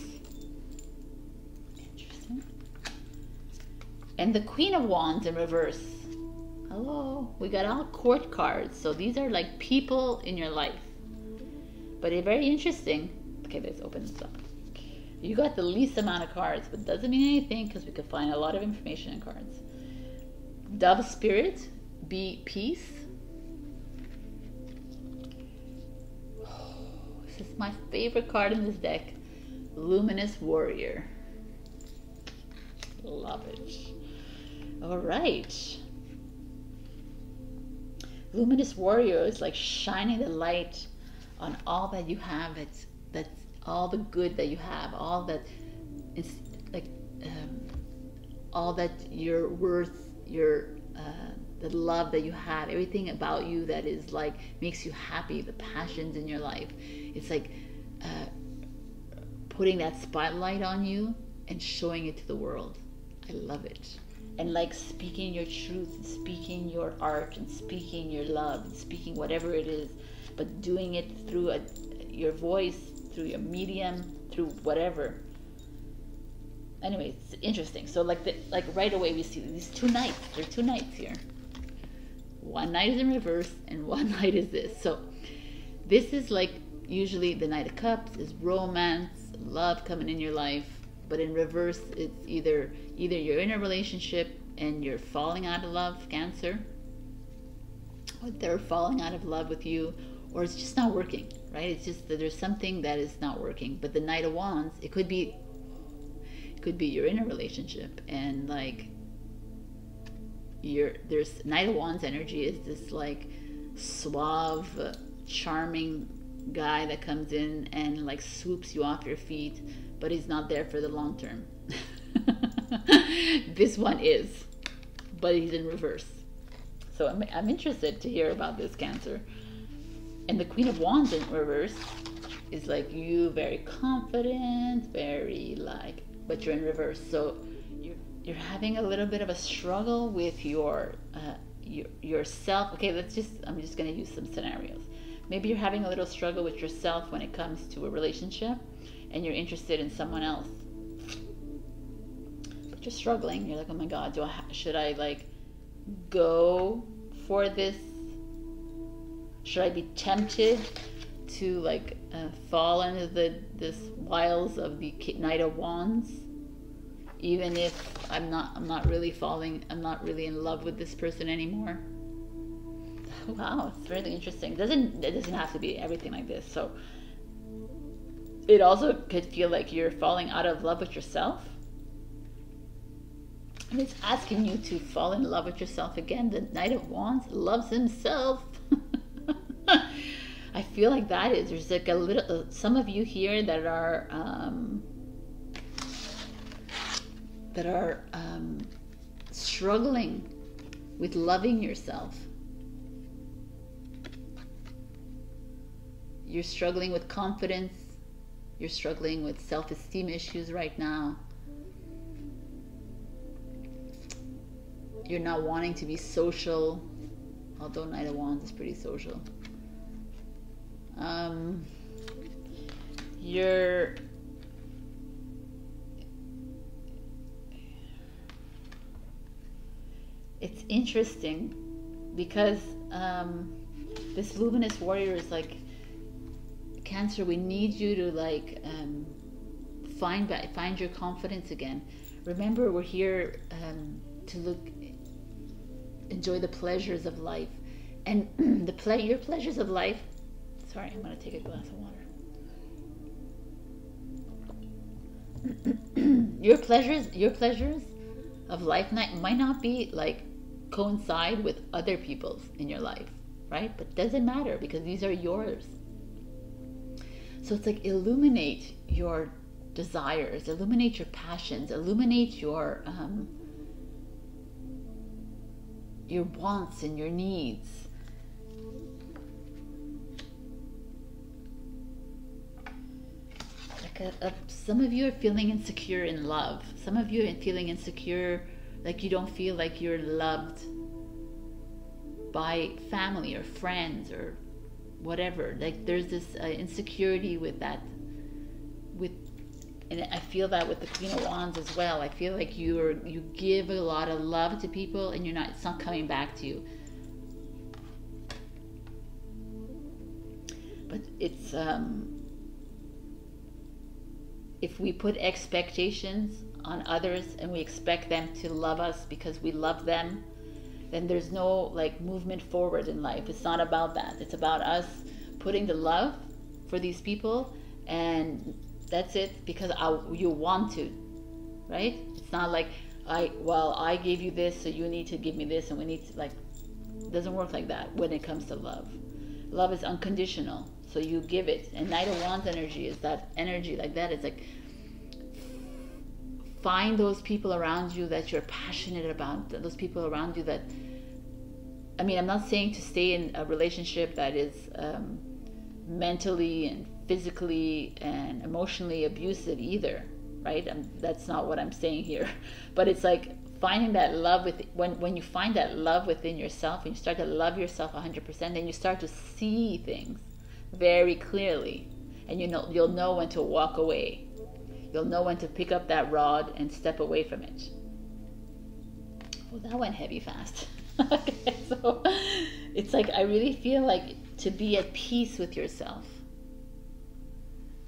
And the Queen of Wands in reverse. Hello. We got all court cards. So these are like people in your life. But they're very interesting. Okay, let's open this up. You got the least amount of cards, but doesn't mean anything because we could find a lot of information in cards. Dove Spirit, be peace. Oh, this is my favorite card in this deck. Luminous Warrior. Love it. All right. Luminous Warrior is like shining the light on all that you have. It's that's all the good that you have, all that it's like um, all that you're worth, your uh, the love that you have, everything about you that is like makes you happy, the passions in your life. It's like uh, putting that spotlight on you and showing it to the world. I love it. And like speaking your truth, and speaking your art, and speaking your love, and speaking whatever it is, but doing it through a, your voice, through your medium, through whatever. Anyway, it's interesting. So like the, like right away we see these two nights. There are two nights here. One night is in reverse and one night is this. So this is like usually the Knight of Cups is romance, love coming in your life. But in reverse, it's either either you're in a relationship and you're falling out of love, Cancer, or they're falling out of love with you, or it's just not working, right? It's just that there's something that is not working. But the Knight of Wands, it could be could be you're in a relationship and like you're there's Knight of Wands energy is this like suave, charming guy that comes in and like swoops you off your feet, but he's not there for the long term. This one is, but he's in reverse. So I'm, I'm interested to hear about this, Cancer. And the Queen of Wands in reverse is like you very confident, very like, but you're in reverse. So you're, you're having a little bit of a struggle with your, uh, your yourself. Okay, let's just, I'm just going to use some scenarios. Maybe you're having a little struggle with yourself when it comes to a relationship and you're interested in someone else. But you're struggling. You're like, oh my God, do I, should I like go for this? Should I be tempted to like uh, fall into the this wiles of the Knight of Wands, even if I'm not I'm not really falling I'm not really in love with this person anymore? Wow, it's really interesting. It doesn't it doesn't have to be everything like this. So it also could feel like you're falling out of love with yourself. And it's asking you to fall in love with yourself again. The Knight of Wands loves himself. I feel like that is, there's like a little, some of you here that are, um, that are um, struggling with loving yourself. You're struggling with confidence. You're struggling with self-esteem issues right now. You're not wanting to be social, although Knight of Wands is pretty social. Um, you're it's interesting because um, this luminous warrior is like, Cancer, we need you to like um, find back, find your confidence again. Remember, we're here um, to look, enjoy the pleasures of life, and the play your pleasures of life. Sorry, I'm gonna take a glass of water. Your pleasures, your pleasures of life might, might not be like coincide with other people's in your life, right? But it doesn't matter because these are yours. So it's like illuminate your desires, illuminate your passions, illuminate your um, your wants and your needs. Uh, uh, some of you are feeling insecure in love. Some of you are feeling insecure, like you don't feel like you're loved by family or friends or whatever. Like there's this uh, insecurity with that, with, and I feel that with the Queen of Wands as well. I feel like you are, you give a lot of love to people and you're not, it's not coming back to you. But it's um if we put expectations on others and we expect them to love us because we love them, then there's no like movement forward in life. It's not about that. It's about us putting the love for these people and that's it because I, you want to, right? It's not like, I well, I gave you this, so you need to give me this and we need to like, it doesn't work like that when it comes to love. Love is unconditional. So you give it, and Knight of Wands energy is that energy like that. It's like find those people around you that you're passionate about, those people around you that, I mean, I'm not saying to stay in a relationship that is um, mentally and physically and emotionally abusive either, right? I'm, that's not what I'm saying here. But it's like finding that love with, when, when you find that love within yourself and you start to love yourself one hundred percent, then you start to see things very clearly, and you know, you'll know when to walk away You'll know when to pick up that rod and step away from it. Well, that went heavy fast. Okay, so it's like I really feel like to be at peace with yourself.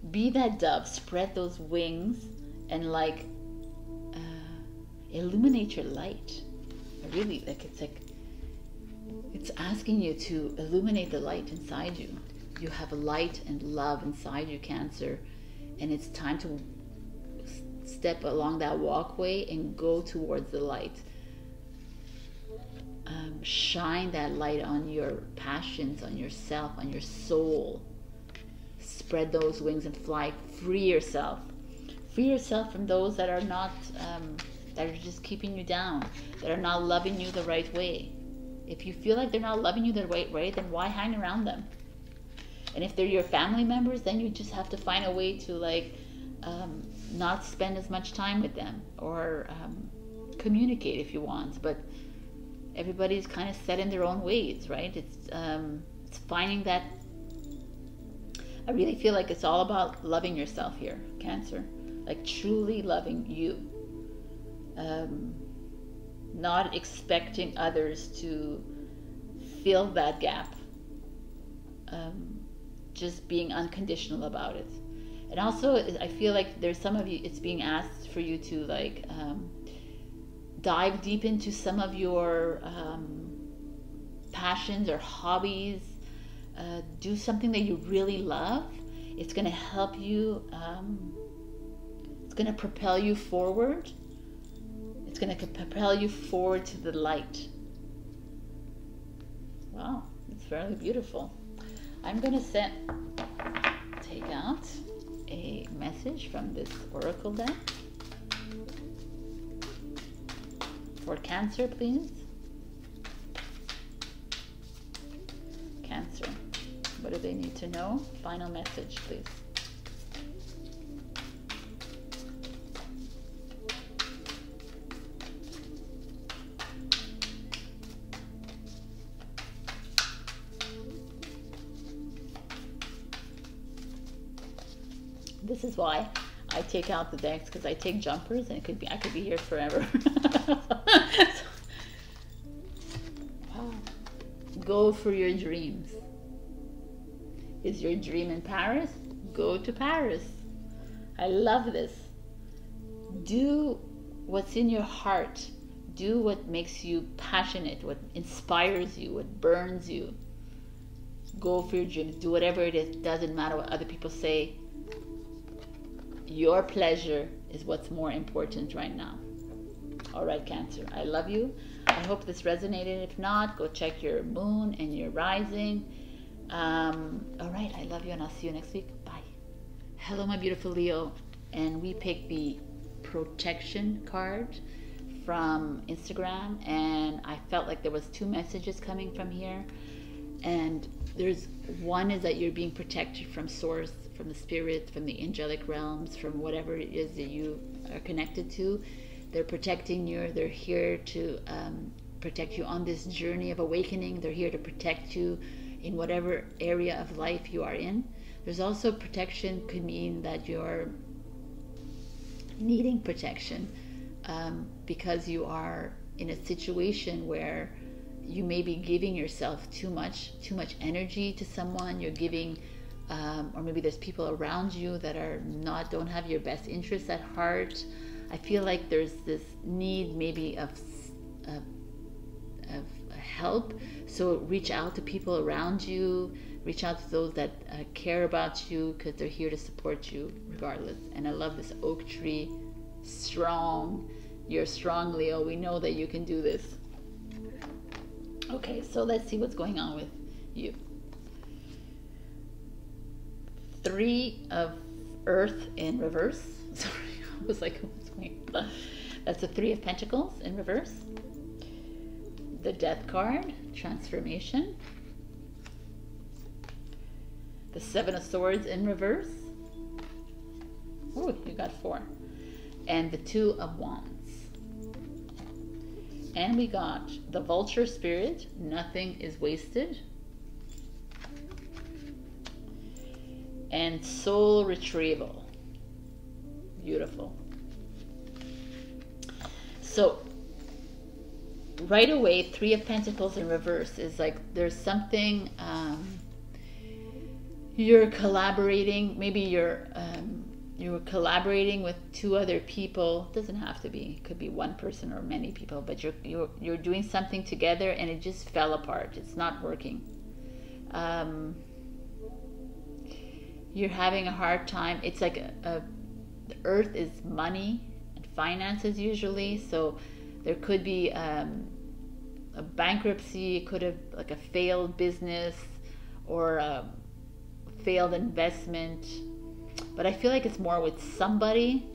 Be that dove, spread those wings, and like uh, illuminate your light. I really like it's like it's asking you to illuminate the light inside you. You have light and love inside you, Cancer, and it's time to step along that walkway and go towards the light. Um, shine that light on your passions, on yourself, on your soul. Spread those wings and fly. Free yourself. Free yourself from those that are not, um, that are just keeping you down, that are not loving you the right way. If you feel like they're not loving you the right way, then why hang around them? And if they're your family members, then you just have to find a way to like um, not spend as much time with them, or um, communicate if you want. But everybody's kind of set in their own ways, right? It's um, it's finding that. I really feel like it's all about loving yourself here, Cancer. Like truly loving you. Um, not expecting others to fill that gap. Um, just being unconditional about it. And also, I feel like there's some of you, it's being asked for you to like... Um, dive deep into some of your um, passions or hobbies. Uh, do something that you really love. It's going to help you. Um, it's going to propel you forward. It's going to propel you forward to the light. Wow, it's fairly beautiful. I'm going to send, take out a message from this oracle deck. For Cancer, please. Cancer, what do they need to know? Final message, please. This is why I take out the decks, because I take jumpers, and it could be I could be here forever. Wow. Go for your dreams. Is your dream in Paris? Go to Paris. I love this. Do what's in your heart. Do what makes you passionate, what inspires you, what burns you. Go for your dreams. Do whatever it is. Doesn't matter what other people say. Your pleasure is what's more important right now. All right, Cancer, I love you. I hope this resonated. If not, go check your moon and your rising. Um, all right, I love you, and I'll see you next week. Bye. Hello, my beautiful Leo. And we picked the protection card from Instagram. And I felt like there was two messages coming from here. And there's one is that you're being protected from source, from the spirit, from the angelic realms, from whatever it is that you are connected to. They're protecting you. They're here to um, protect you on this journey of awakening. They're here to protect you in whatever area of life you are in. There's also protection could mean that you're needing protection um, because you are in a situation where you may be giving yourself too much, too much energy to someone. You're giving... Um, or maybe there's people around you that are not, don't have your best interests at heart. I feel like there's this need maybe of, of, of help. So reach out to people around you. Reach out to those that uh, care about you, because they're here to support you regardless. And I love this oak tree. Strong. You're strong, Leo. We know that you can do this. Okay, so let's see what's going on with you. Three of Earth in reverse. Sorry, I was like, what's going on? That's the Three of Pentacles in reverse. The Death card, transformation. The Seven of Swords in reverse. Oh, you got four. And the Two of Wands. And we got the Vulture Spirit, nothing is wasted. And soul retrieval. beautiful. So right away, Three of Pentacles in reverse is like there's something, um, you're collaborating, maybe you're um, you're collaborating with two other people. Doesn't have to be, could be one person or many people, but you're, you're, you're doing something together and it just fell apart. It's not working. Um, you're having a hard time. It's like a, a, the earth is money and finances usually, so there could be um, a bankruptcy, could have like a failed business or a failed investment. But I feel like it's more with somebody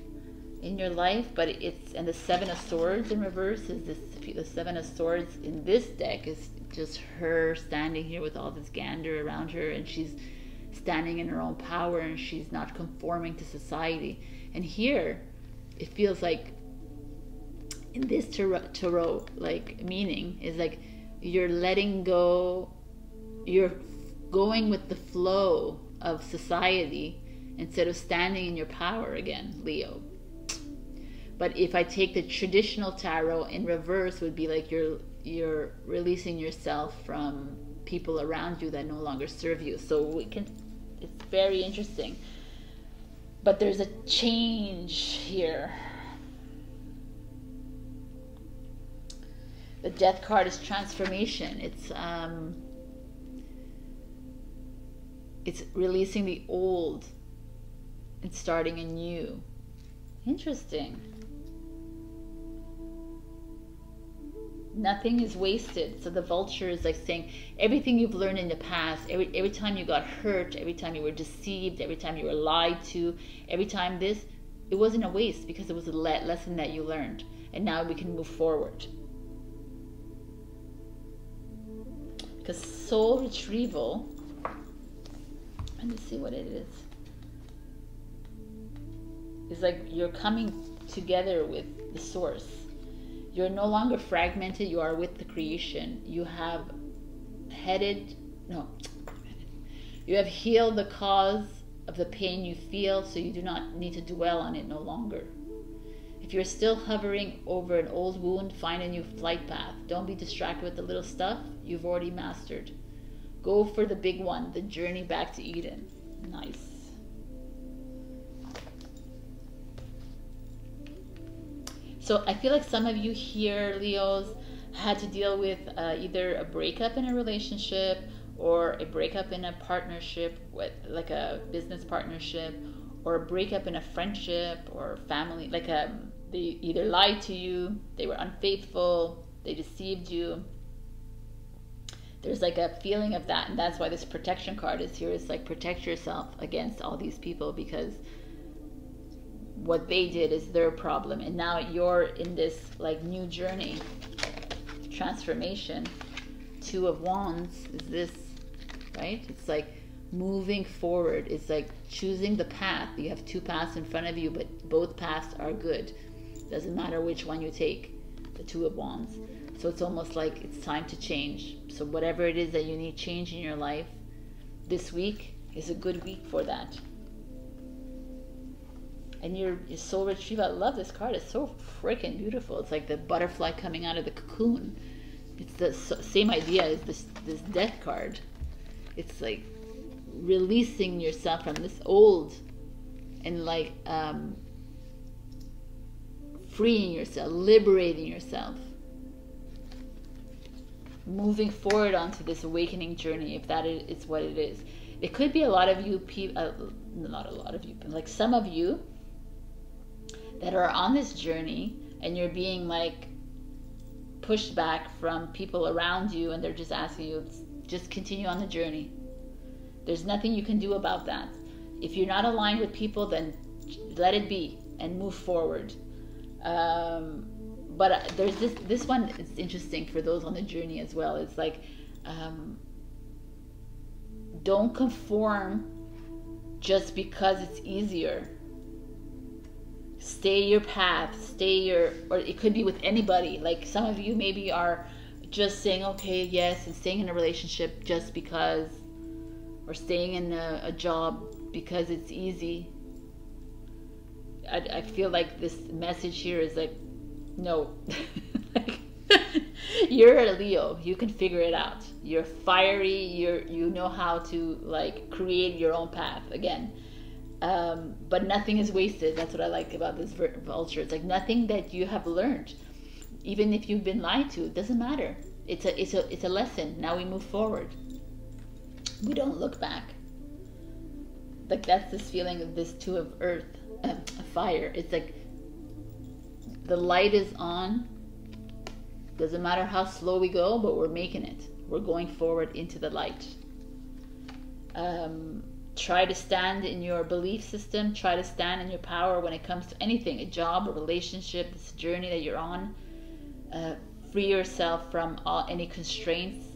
in your life, but it's, and the Seven of Swords in reverse is this, the Seven of Swords in this deck is just her standing here with all this gander around her, and she's standing in her own power and she's not conforming to society. And here it feels like in this tarot, tarot like meaning is like you're letting go, you're going with the flow of society instead of standing in your power again, Leo. But if I take the traditional tarot in reverse, would be like you're you're releasing yourself from people around you that no longer serve you. So we can, it's very interesting. But there's a change here. The Death card is transformation. It's um, it's releasing the old and starting anew. Interesting. Nothing is wasted. So the Vulture is like saying everything you've learned in the past, every every time you got hurt, every time you were deceived, every time you were lied to, every time this, it wasn't a waste because it was a le- lesson that you learned, and now we can move forward. Because soul retrieval, let me see what it is. It's like you're coming together with the source. You're no longer fragmented, you are with the creation. You have headed, no, you have healed the cause of the pain you feel, so you do not need to dwell on it no longer. If you're still hovering over an old wound, find a new flight path. Don't be distracted with the little stuff you've already mastered. Go for the big one, the journey back to Eden. Nice. So I feel like some of you here, Leos, had to deal with uh, either a breakup in a relationship or a breakup in a partnership, with like a business partnership, or a breakup in a friendship or family. Like um, they either lied to you, they were unfaithful, they deceived you. There's like a feeling of that, and that's why this protection card is here. It's like protect yourself against all these people, because what they did is their problem, and now you're in this like new journey, transformation. Two of Wands is this, right? It's like moving forward. It's like choosing the path. You have two paths in front of you, but both paths are good. Doesn't matter which one you take, the Two of Wands. So it's almost like it's time to change. So whatever it is that you need change in your life, this week is a good week for that. And your, your soul retrieval, I love this card. It's so freaking beautiful. It's like the butterfly coming out of the cocoon. It's the same idea as this, this Death card. It's like releasing yourself from this old and like um, freeing yourself, liberating yourself. Moving forward onto this awakening journey, if that is what it is. It could be a lot of you people, not a lot of you, but like some of you that are on this journey and you're being like pushed back from people around you, and they're just asking you, just continue on the journey. There's nothing you can do about that. If you're not aligned with people, then let it be and move forward. Um, but there's this, this one, it's interesting for those on the journey as well. It's like, um, don't conform just because it's easier. Stay your path, stay your, or it could be with anybody. Like some of you maybe are just saying, okay, yes, and staying in a relationship just because, or staying in a, a job because it's easy. I, I feel like this message here is like, no. Like, you're a Leo, you can figure it out. You're fiery, you're you know how to like create your own path again. Um, but nothing is wasted. That's what I like about this vulture. It's like nothing that you have learned, even if you've been lied to, it doesn't matter. It's a it's a it's a lesson. Now we move forward. We don't look back. Like that's this feeling of this two of earth, uh, fire. It's like the light is on. Doesn't matter how slow we go, but we're making it. We're going forward into the light. Um, try to stand in your belief system. Try to stand in your power when it comes to anything, a job, a relationship, this journey that you're on. Uh, free yourself from all, any constraints.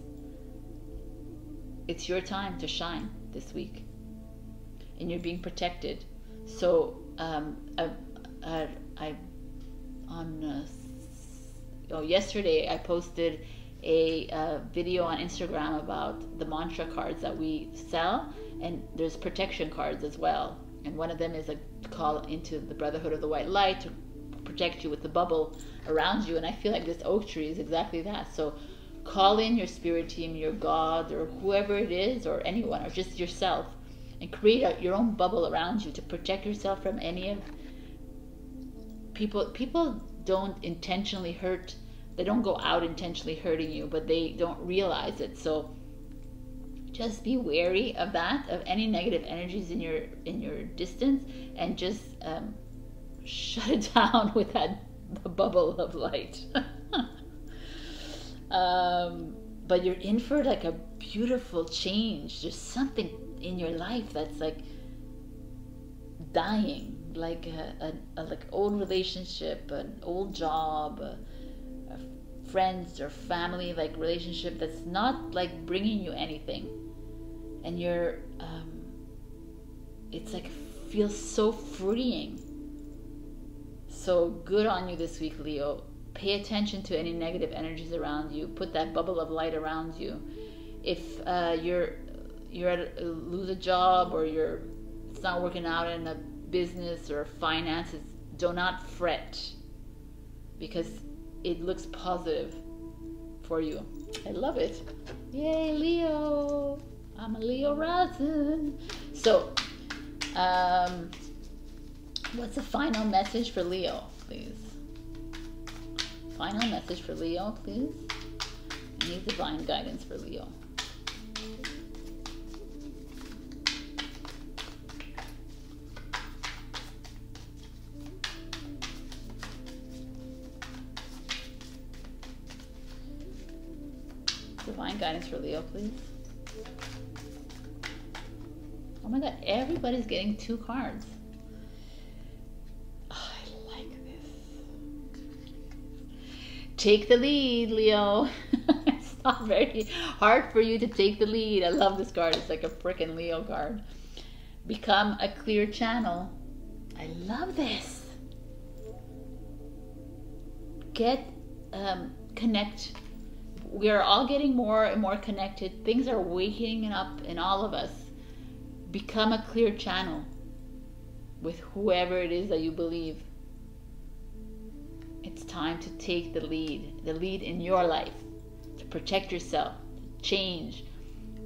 It's your time to shine this week. And you're being protected. So, um, I, I, I, on uh, Oh, yesterday I posted a uh, video on Instagram about the mantra cards that we sell, and there's protection cards as well. And one of them is a call into the Brotherhood of the White Light to protect you with the bubble around you. And I feel like this oak tree is exactly that. So call in your spirit team, your God, or whoever it is, or anyone, or just yourself, and create a, your own bubble around you to protect yourself from any of people. People don't intentionally hurt, they don't go out intentionally hurting you, but they don't realize it. So just be wary of that, of any negative energies in your in your distance, and just um, shut it down with that bubble of light. Um, but you're in for like a beautiful change. There's something in your life that's like dying, like a, a, a like old relationship, an old job, a, a friends or family like relationship that's not like bringing you anything, and you're um, it's like feels so freeing. So good on you this week, Leo. Pay attention to any negative energies around you. Put that bubble of light around you. If uh, you're you're at a, lose a job, or you're it's not working out in a business or finances, do not fret, because it looks positive for you. I love it. Yay, Leo. I'm a Leo rising. So um, what's the final message for Leo, please? Final message for Leo, please. I need divine guidance for Leo. Divine guidance for Leo, please. Oh my God, everybody's getting two cards. Oh, I like this. Take the lead, Leo. It's not very hard for you to take the lead. I love this card. It's like a freaking Leo card. Become a clear channel. I love this. Get, um, connect. We are all getting more and more connected. Things are waking up in all of us. Become a clear channel with whoever it is that you believe. It's time to take the lead, the lead in your life, to protect yourself, to change,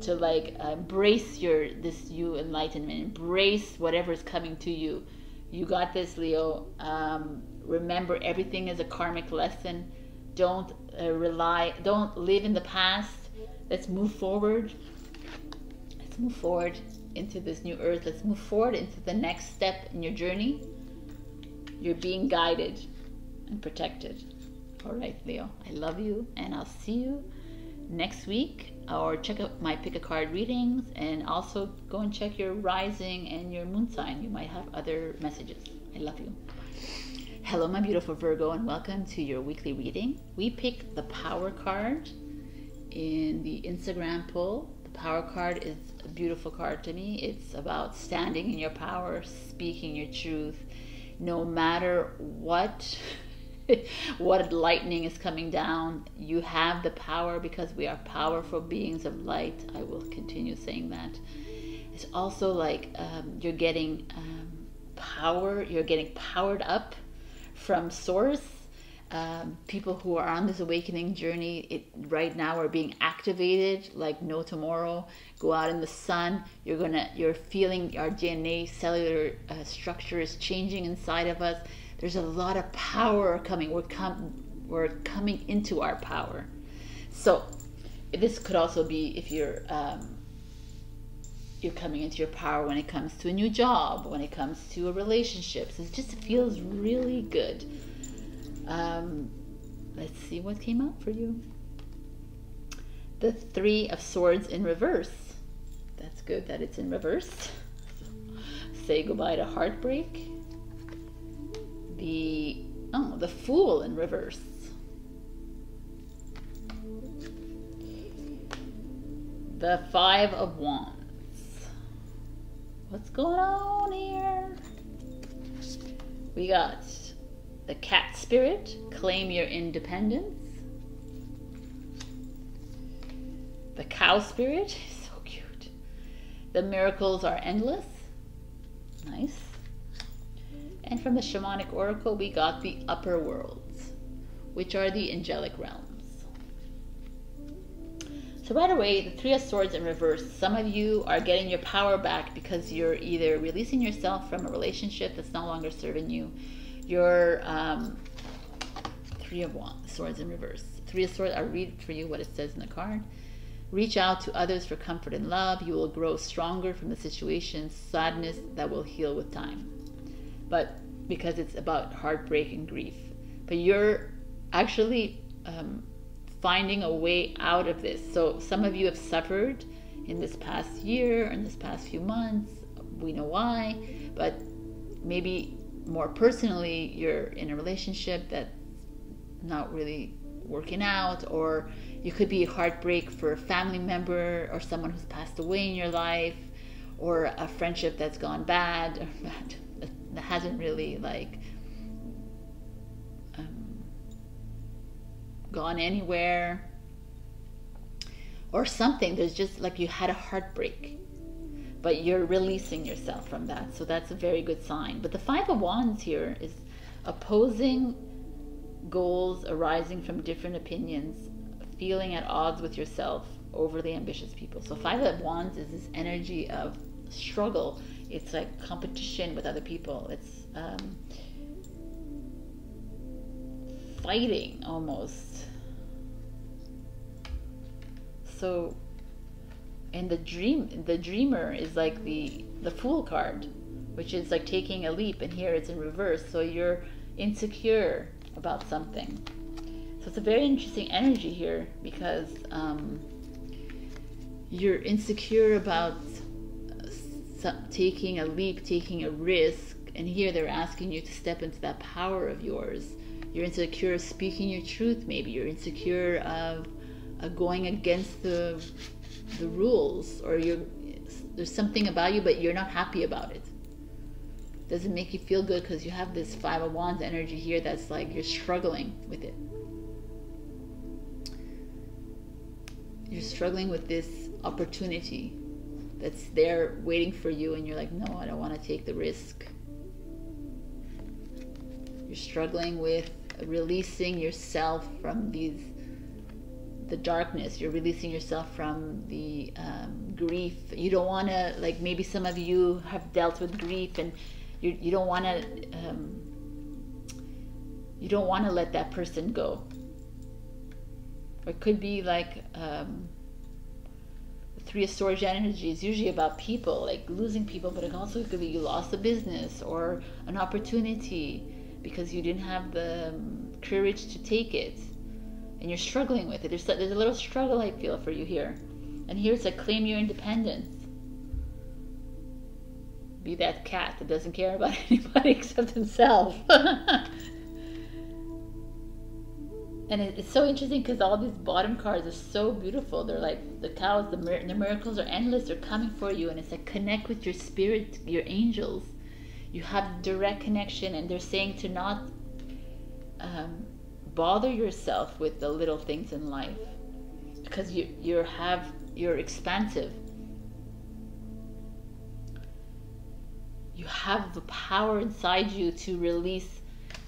to like embrace your this you enlightenment, embrace whatever is coming to you. You got this, Leo. Um, remember, everything is a karmic lesson. Don't uh, rely, don't live in the past. Let's move forward. Let's move forward into this new earth. Let's move forward into the next step in your journey. You're being guided and protected. All right, Leo, I love you, and I'll see you next week. Or check out my pick a card readings, and also go and check your rising and your moon sign. You might have other messages. I love you. Hello, my beautiful Virgo, and welcome to your weekly reading. We picked the power card in the Instagram poll. The power card is a beautiful card to me. It's about standing in your power, speaking your truth, no matter what, what lightning is coming down. You have the power because we are powerful beings of light. I will continue saying that. It's also like um, you're getting um, power, you're getting powered up from source. Um, people who are on this awakening journey it, right now are being activated like no tomorrow. Go out in the sun. You're gonna. You're feeling our D N A cellular uh, structure is changing inside of us. There's a lot of power coming. We're com We're coming into our power. So this could also be if you're um, you're coming into your power when it comes to a new job, when it comes to a relationship. So it just feels really good. Um, let's see what came out for you. The Three of Swords in reverse. That's good that it's in reverse. Say goodbye to heartbreak. The, oh, the Fool in reverse. The Five of Wands. What's going on here? We got the Cat Spirit, claim your independence. The Cow Spirit, so cute. The miracles are endless. Nice. And from the Shamanic Oracle, we got the Upper Worlds, which are the angelic realms. So right away, the Three of Swords in reverse. Some of you are getting your power back because you're either releasing yourself from a relationship that's no longer serving you. Your um, Three of Wands, Swords in reverse. Three of Swords, I'll read for you what it says in the card. Reach out to others for comfort and love. You will grow stronger from the situation, sadness that will heal with time. But because it's about heartbreak and grief. But you're actually um, finding a way out of this. So some of you have suffered in this past year, in this past few months. We know why, but maybe more personally, you're in a relationship that's not really working out, or you could be heartbreak for a family member or someone who's passed away in your life, or a friendship that's gone bad, or bad that hasn't really like um, gone anywhere, or something. There's just like you had a heartbreak. But you're releasing yourself from that. So that's a very good sign. But the Five of Wands here is opposing goals arising from different opinions, feeling at odds with yourself, overly ambitious people. So Five of Wands is this energy of struggle. It's like competition with other people. It's um, fighting almost. So... and the dream, the dreamer is like the the Fool card, which is like taking a leap, and here it's in reverse. So you're insecure about something. So it's a very interesting energy here because um, you're insecure about some, taking a leap, taking a risk, and here they're asking you to step into that power of yours. You're insecure of speaking your truth, maybe. You're insecure of uh, going against the the rules, or you're, there's something about you, but you're not happy about it. Doesn't make you feel good because you have this Five of Wands energy here that's like you're struggling with it. You're struggling with this opportunity that's there waiting for you, and you're like, no, I don't want to take the risk. You're struggling with releasing yourself from these the darkness. You're releasing yourself from the um, grief. You don't want to, like, maybe some of you have dealt with grief, and you, you don't want to um, you don't want to let that person go. Or it could be like um, the Three of Swords energy is usually about people, like losing people, but it also could be you lost a business or an opportunity because you didn't have the um, courage to take it. And you're struggling with it. There's, there's a little struggle, I feel, for you here. And here it's like, claim your independence. Be that cat that doesn't care about anybody except himself. And it, it's so interesting because all these bottom cards are so beautiful. They're like, the cows, the, mir the miracles are endless. They're coming for you. And it's like, connect with your spirit, your angels. You have direct connection. And they're saying to not... Um, bother yourself with the little things in life, because you you have you're expansive. you have the power inside you to release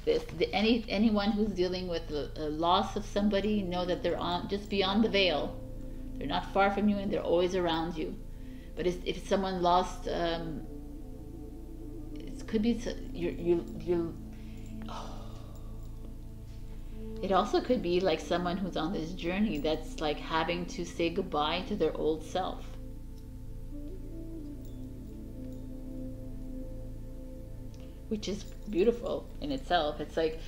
this. The, any anyone who's dealing with a, a loss of somebody, know that they're on just beyond the veil. They're not far from you, and they're always around you. But if, if someone lost, um, it could be you. You. you oh. It also could be like someone who's on this journey that's like having to say goodbye to their old self. Which is beautiful in itself. It's like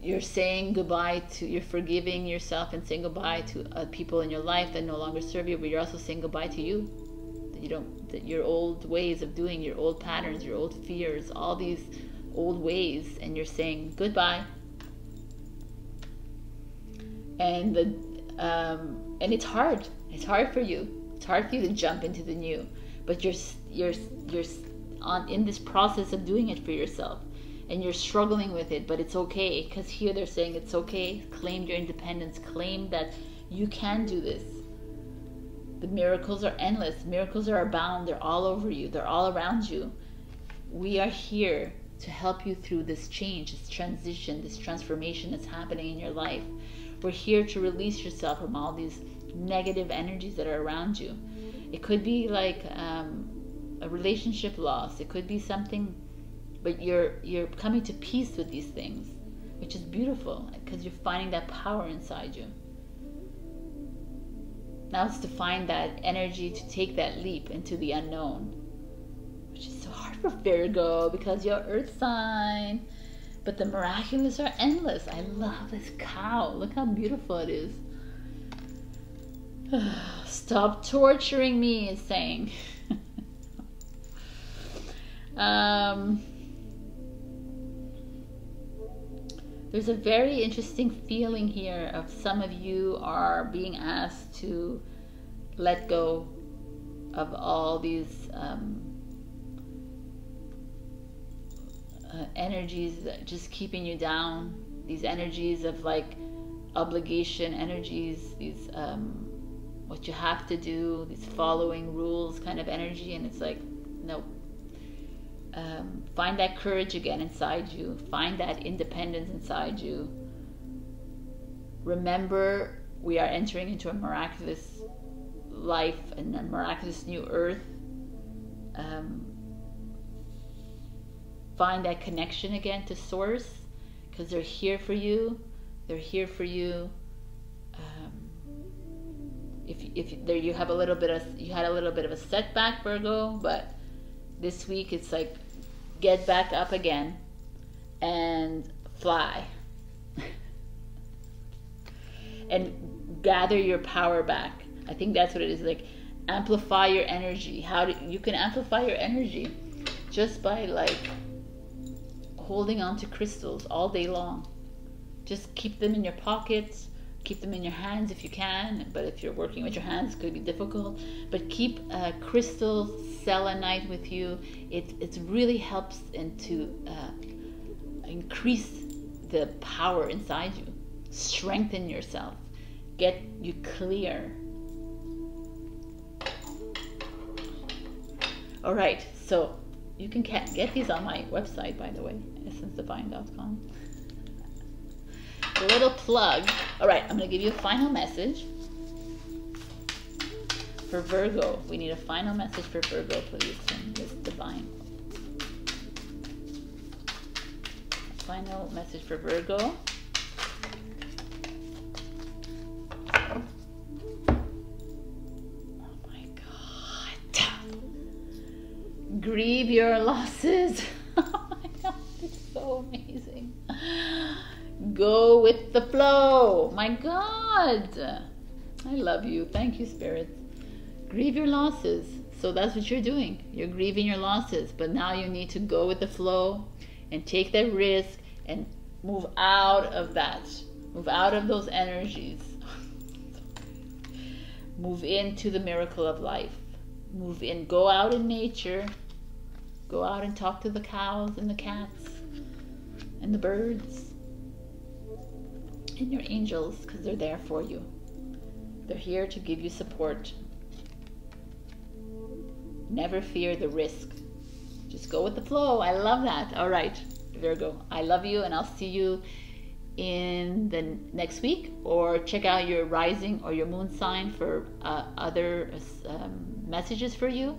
you're saying goodbye to, you're forgiving yourself and saying goodbye to uh, people in your life that no longer serve you, but you're also saying goodbye to you. That you don't, that your old ways of doing, your old patterns, your old fears, all these old ways, and you're saying goodbye. And the, um, and it's hard. It's hard for you. It's hard for you to jump into the new, but you're you're you're. On, in this process of doing it for yourself, and you're struggling with it, but it's okay, because here they're saying it's okay. Claim your independence, claim that you can do this. The miracles are endless. Miracles are abound. They're all over you, they're all around you. We are here to help you through this change, this transition, this transformation that's happening in your life. We're here to release yourself from all these negative energies that are around you. It could be like um a relationship loss. It could be something, but you're you're coming to peace with these things, which is beautiful, because you're finding that power inside you. Now it's to find that energy to take that leap into the unknown, which is so hard for Virgo because you're earth sign, but the miraculous are endless. I love this cow. Look how beautiful it is. Stop torturing me, it's saying. Um, there's a very interesting feeling here of some of you are being asked to let go of all these um, uh, energies that just keeping you down, these energies of like obligation energies, these um, what you have to do, these following rules kind of energy. And it's like, nope. Um, find that courage again inside you. Find that independence inside you. Remember, we are entering into a miraculous life and a miraculous new earth. Um, find that connection again to Source, because they're here for you. They're here for you. Um, if if there you have a little bit of you had a little bit of a setback, Virgo, but this week it's like, get back up again and fly and gather your power back. I think that's what it is, like amplify your energy. How do you can amplify your energy? Just by like holding on to crystals all day long. Just keep them in your pockets, keep them in your hands if you can, but if you're working with your hands, it could be difficult. But keep uh, crystal selenite with you. It, it really helps and to uh, increase the power inside you. Strengthen yourself. Get you clear. All right, so you can get these on my website, by the way, essence divine dot com. A little plug. All right, I'm going to give you a final message for Virgo. We need a final message for Virgo, please. And this divine. Final message for Virgo. Oh my God. Grieve your losses. Oh my God, it's so amazing. Go with the flow. My God, I love you. Thank you, spirits. Grieve your losses. So that's what you're doing. You're grieving your losses, but now you need to go with the flow and take that risk and move out of that. Move out of those energies. Move into the miracle of life. Move in. Go out in nature. Go out and talk to the cows and the cats and the birds. And your angels, because they're there for you. They're here to give you support. Never fear the risk. Just Just go with the flow. I love that. All right, Virgo, I love you, and I'll see you in the next week, or check out your rising or your moon sign for uh, other um, messages for you.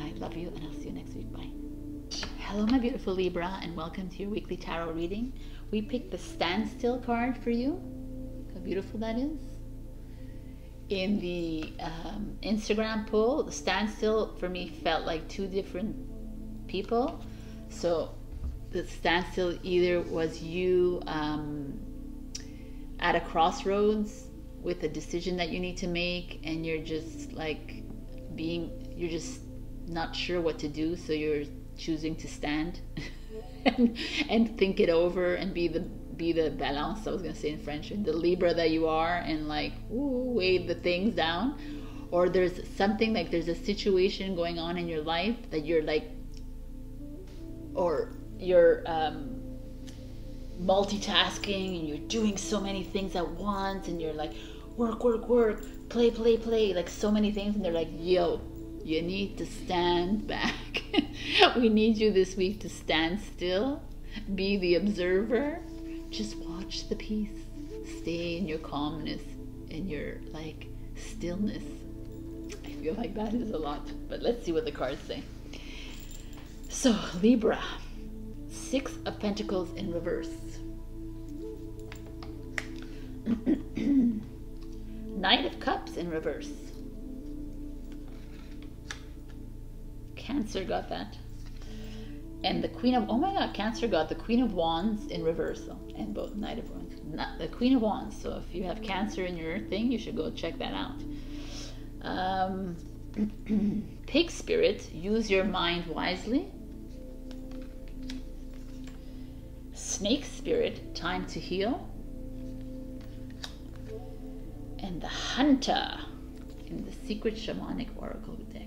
I love you, and I'll see you next week. Bye. Hello, my beautiful Libra, and welcome to your weekly tarot reading. We picked the standstill card for you. Look how beautiful that is. In the um, Instagram poll, the standstill for me felt like two different people. So the standstill either was you um, at a crossroads with a decision that you need to make, and you're just like being, you're just not sure what to do, so you're choosing to stand and, and think it over and be the be the balance, I was going to say in French, the Libra that you are, and like, ooh, weigh the things down. Or there's something like, there's a situation going on in your life that you're like, or you're um, multitasking and you're doing so many things at once, and you're like, work, work, work, play, play, play, like so many things. And they're like, yo, you need to stand back. We need you this week to stand still, be the observer, just watch the peace, stay in your calmness and your like stillness. I feel like that is a lot, but let's see what the cards say. So Libra, Six of Pentacles in reverse. Knight of Cups in reverse. Cancer got that. And the Queen of, oh my God, Cancer got the Queen of Wands in reversal, and both Knight of Wands, not the Queen of Wands. So if you have Cancer in your thing, you should go check that out. Um, Pig Spirit, use your mind wisely. Snake Spirit, time to heal. And the Hunter in the Secret Shamanic Oracle deck.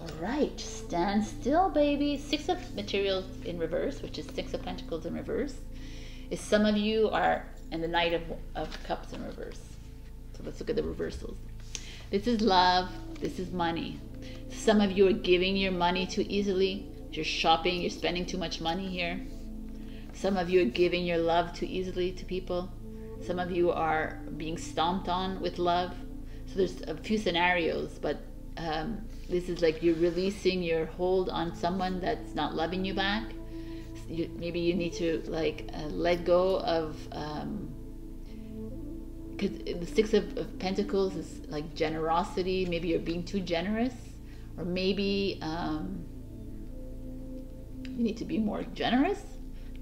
All right, stand still, baby. Six of Materials in reverse, which is Six of Pentacles in reverse, is some of you are, and the Knight of, of Cups in reverse. So let's look at the reversals. This is love. This is money. Some of you are giving your money too easily. You're shopping. You're spending too much money here. Some of you are giving your love too easily to people. Some of you are being stomped on with love. So there's a few scenarios, but um, this is like you're releasing your hold on someone that's not loving you back. You, maybe you need to like uh, let go of, um, because the Six of, of Pentacles is like generosity. Maybe you're being too generous, or maybe um, you need to be more generous.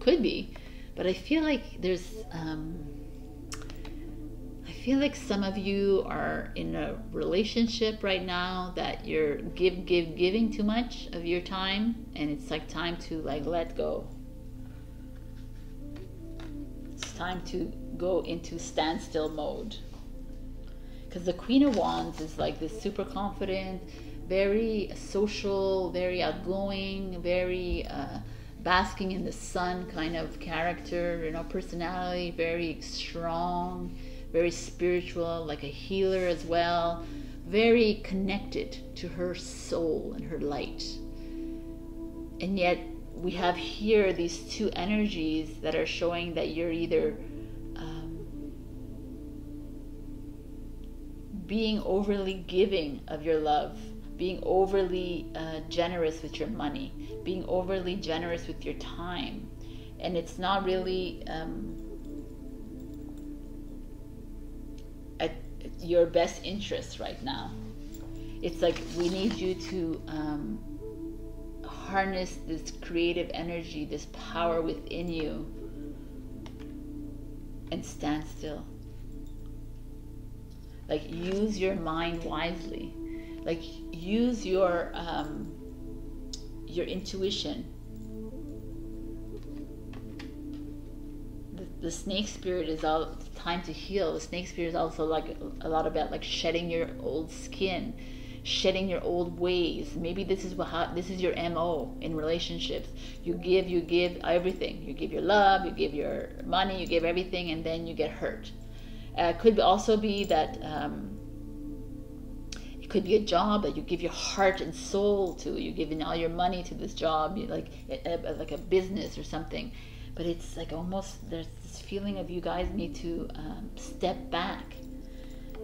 Could be, but I feel like there's, um, I feel like some of you are in a relationship right now that you're give, give, giving too much of your time, and it's like time to like let go. It's time to go into standstill mode. Because the Queen of Wands is like this super confident, very social, very outgoing, very uh, basking in the sun kind of character, you know, personality, very strong, very spiritual, like a healer as well, very connected to her soul and her light. And yet we have here these two energies that are showing that you're either um, being overly giving of your love, being overly uh, generous with your money, being overly generous with your time, and it's not really um, at your best interest right now. It's like we need you to um, harness this creative energy, this power within you, and stand still. Like use your mind wisely. Like use your um, your intuition. The Snake Spirit is all time to heal. The Snake Spirit is also like a lot about like shedding your old skin, shedding your old ways. Maybe this is what how, this is your M O in relationships. You give, you give everything. You give your love, you give your money, you give everything, and then you get hurt. Uh, could also be that um, It could be a job that you give your heart and soul to. You're giving all your money to this job, you like a, like a business or something. But it's like almost, there's this feeling of you guys need to um, step back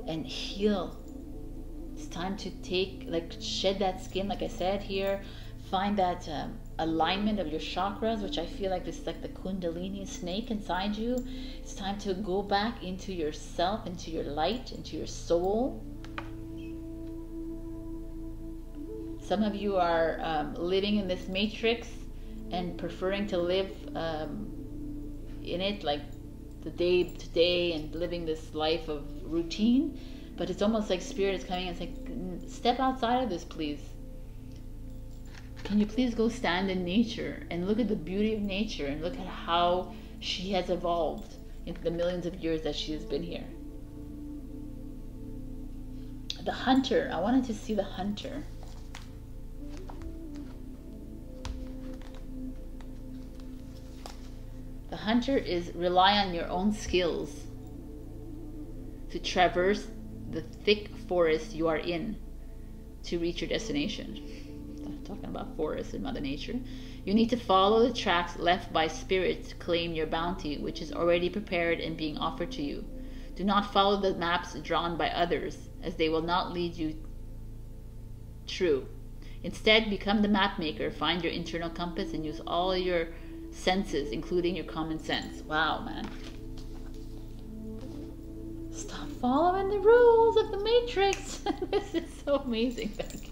and heal. It's time to take, like shed that skin, like I said here. Find that um, alignment of your chakras, which I feel like this is like the Kundalini snake inside you. It's time to go back into yourself, into your light, into your soul. Some of you are um, living in this matrix and preferring to live um, in it like the day to day and living this life of routine. But it's almost like spirit is coming and saying, step outside of this, please. Can you please go stand in nature and look at the beauty of nature and look at how she has evolved in the millions of years that she has been here. The hunter, I wanted to see the hunter. The hunter is rely on your own skills to traverse the thick forest you are in to reach your destination. Talking about forests and Mother Nature. You need to follow the tracks left by spirit to claim your bounty, which is already prepared and being offered to you. Do not follow the maps drawn by others, as they will not lead you true. Instead, become the map maker, find your internal compass, and use all your senses, including your common sense. Wow, man. Stop following the rules of the Matrix. This is so amazing. Thank you.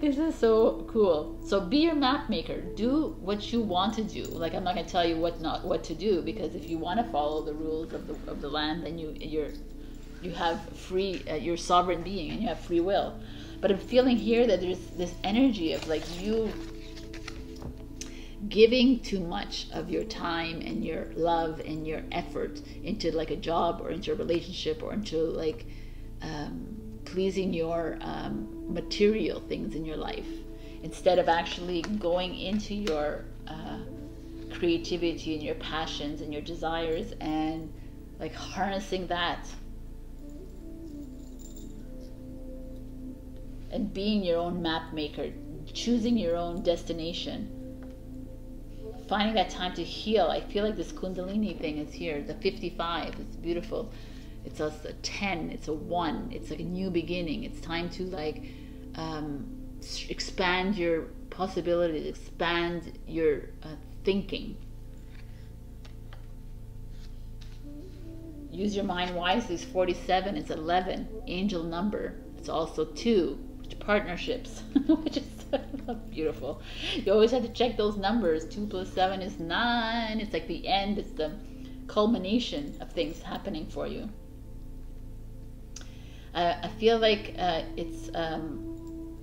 This is so cool. So be your map maker. Do what you want to do. Like, I'm not going to tell you what not what to do, because if you want to follow the rules of the of the land, then you you're you have free uh, you're sovereign being and you have free will. But I'm feeling here that there's this energy of like you giving too much of your time and your love and your effort into like a job or into a relationship or into like um pleasing your um, material things in your life, instead of actually going into your uh, creativity and your passions and your desires and like harnessing that and being your own map maker, choosing your own destination, finding that time to heal. I feel like this Kundalini thing is here, the fifty-five, it's beautiful. It's a ten, it's a one, it's like a new beginning. It's time to like um, expand your possibilities, expand your uh, thinking. Use your mind wisely is forty-seven, it's eleven, angel number. It's also two, which partnerships, which is beautiful. You always have to check those numbers. Two plus seven is nine. It's like the end, it's the culmination of things happening for you. Uh, I feel like uh, it's um,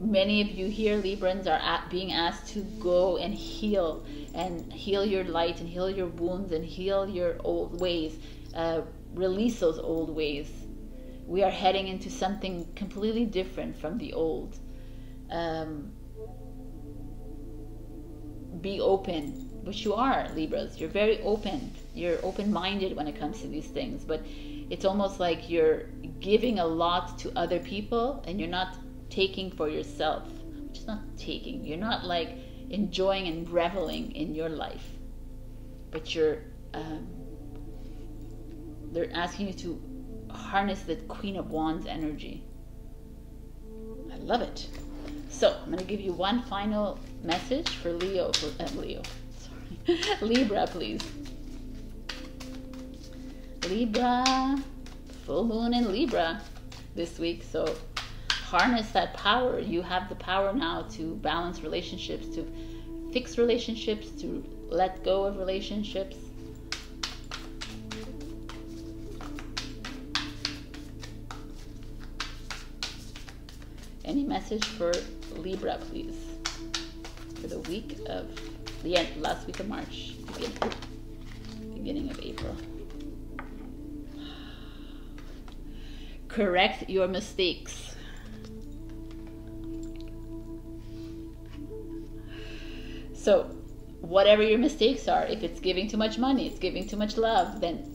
many of you here, Librans, are at being asked to go and heal and heal your light and heal your wounds and heal your old ways, uh, release those old ways. We are heading into something completely different from the old. Um, be open. Which you are, Libras. You're very open. You're open-minded when it comes to these things. But it's almost like you're giving a lot to other people and you're not taking for yourself. Just not taking. You're not like enjoying and reveling in your life. But you're, um, they're asking you to harness the Queen of Wands energy. I love it. So I'm going to give you one final message for Leo, for uh, Leo. Libra, please. Libra, full moon in Libra this week. So harness that power. You have the power now to balance relationships, to fix relationships, to let go of relationships. Any message for Libra, please, for the week of the end, last week of March, beginning, beginning of April. Correct your mistakes. So, whatever your mistakes are, if it's giving too much money, it's giving too much love, then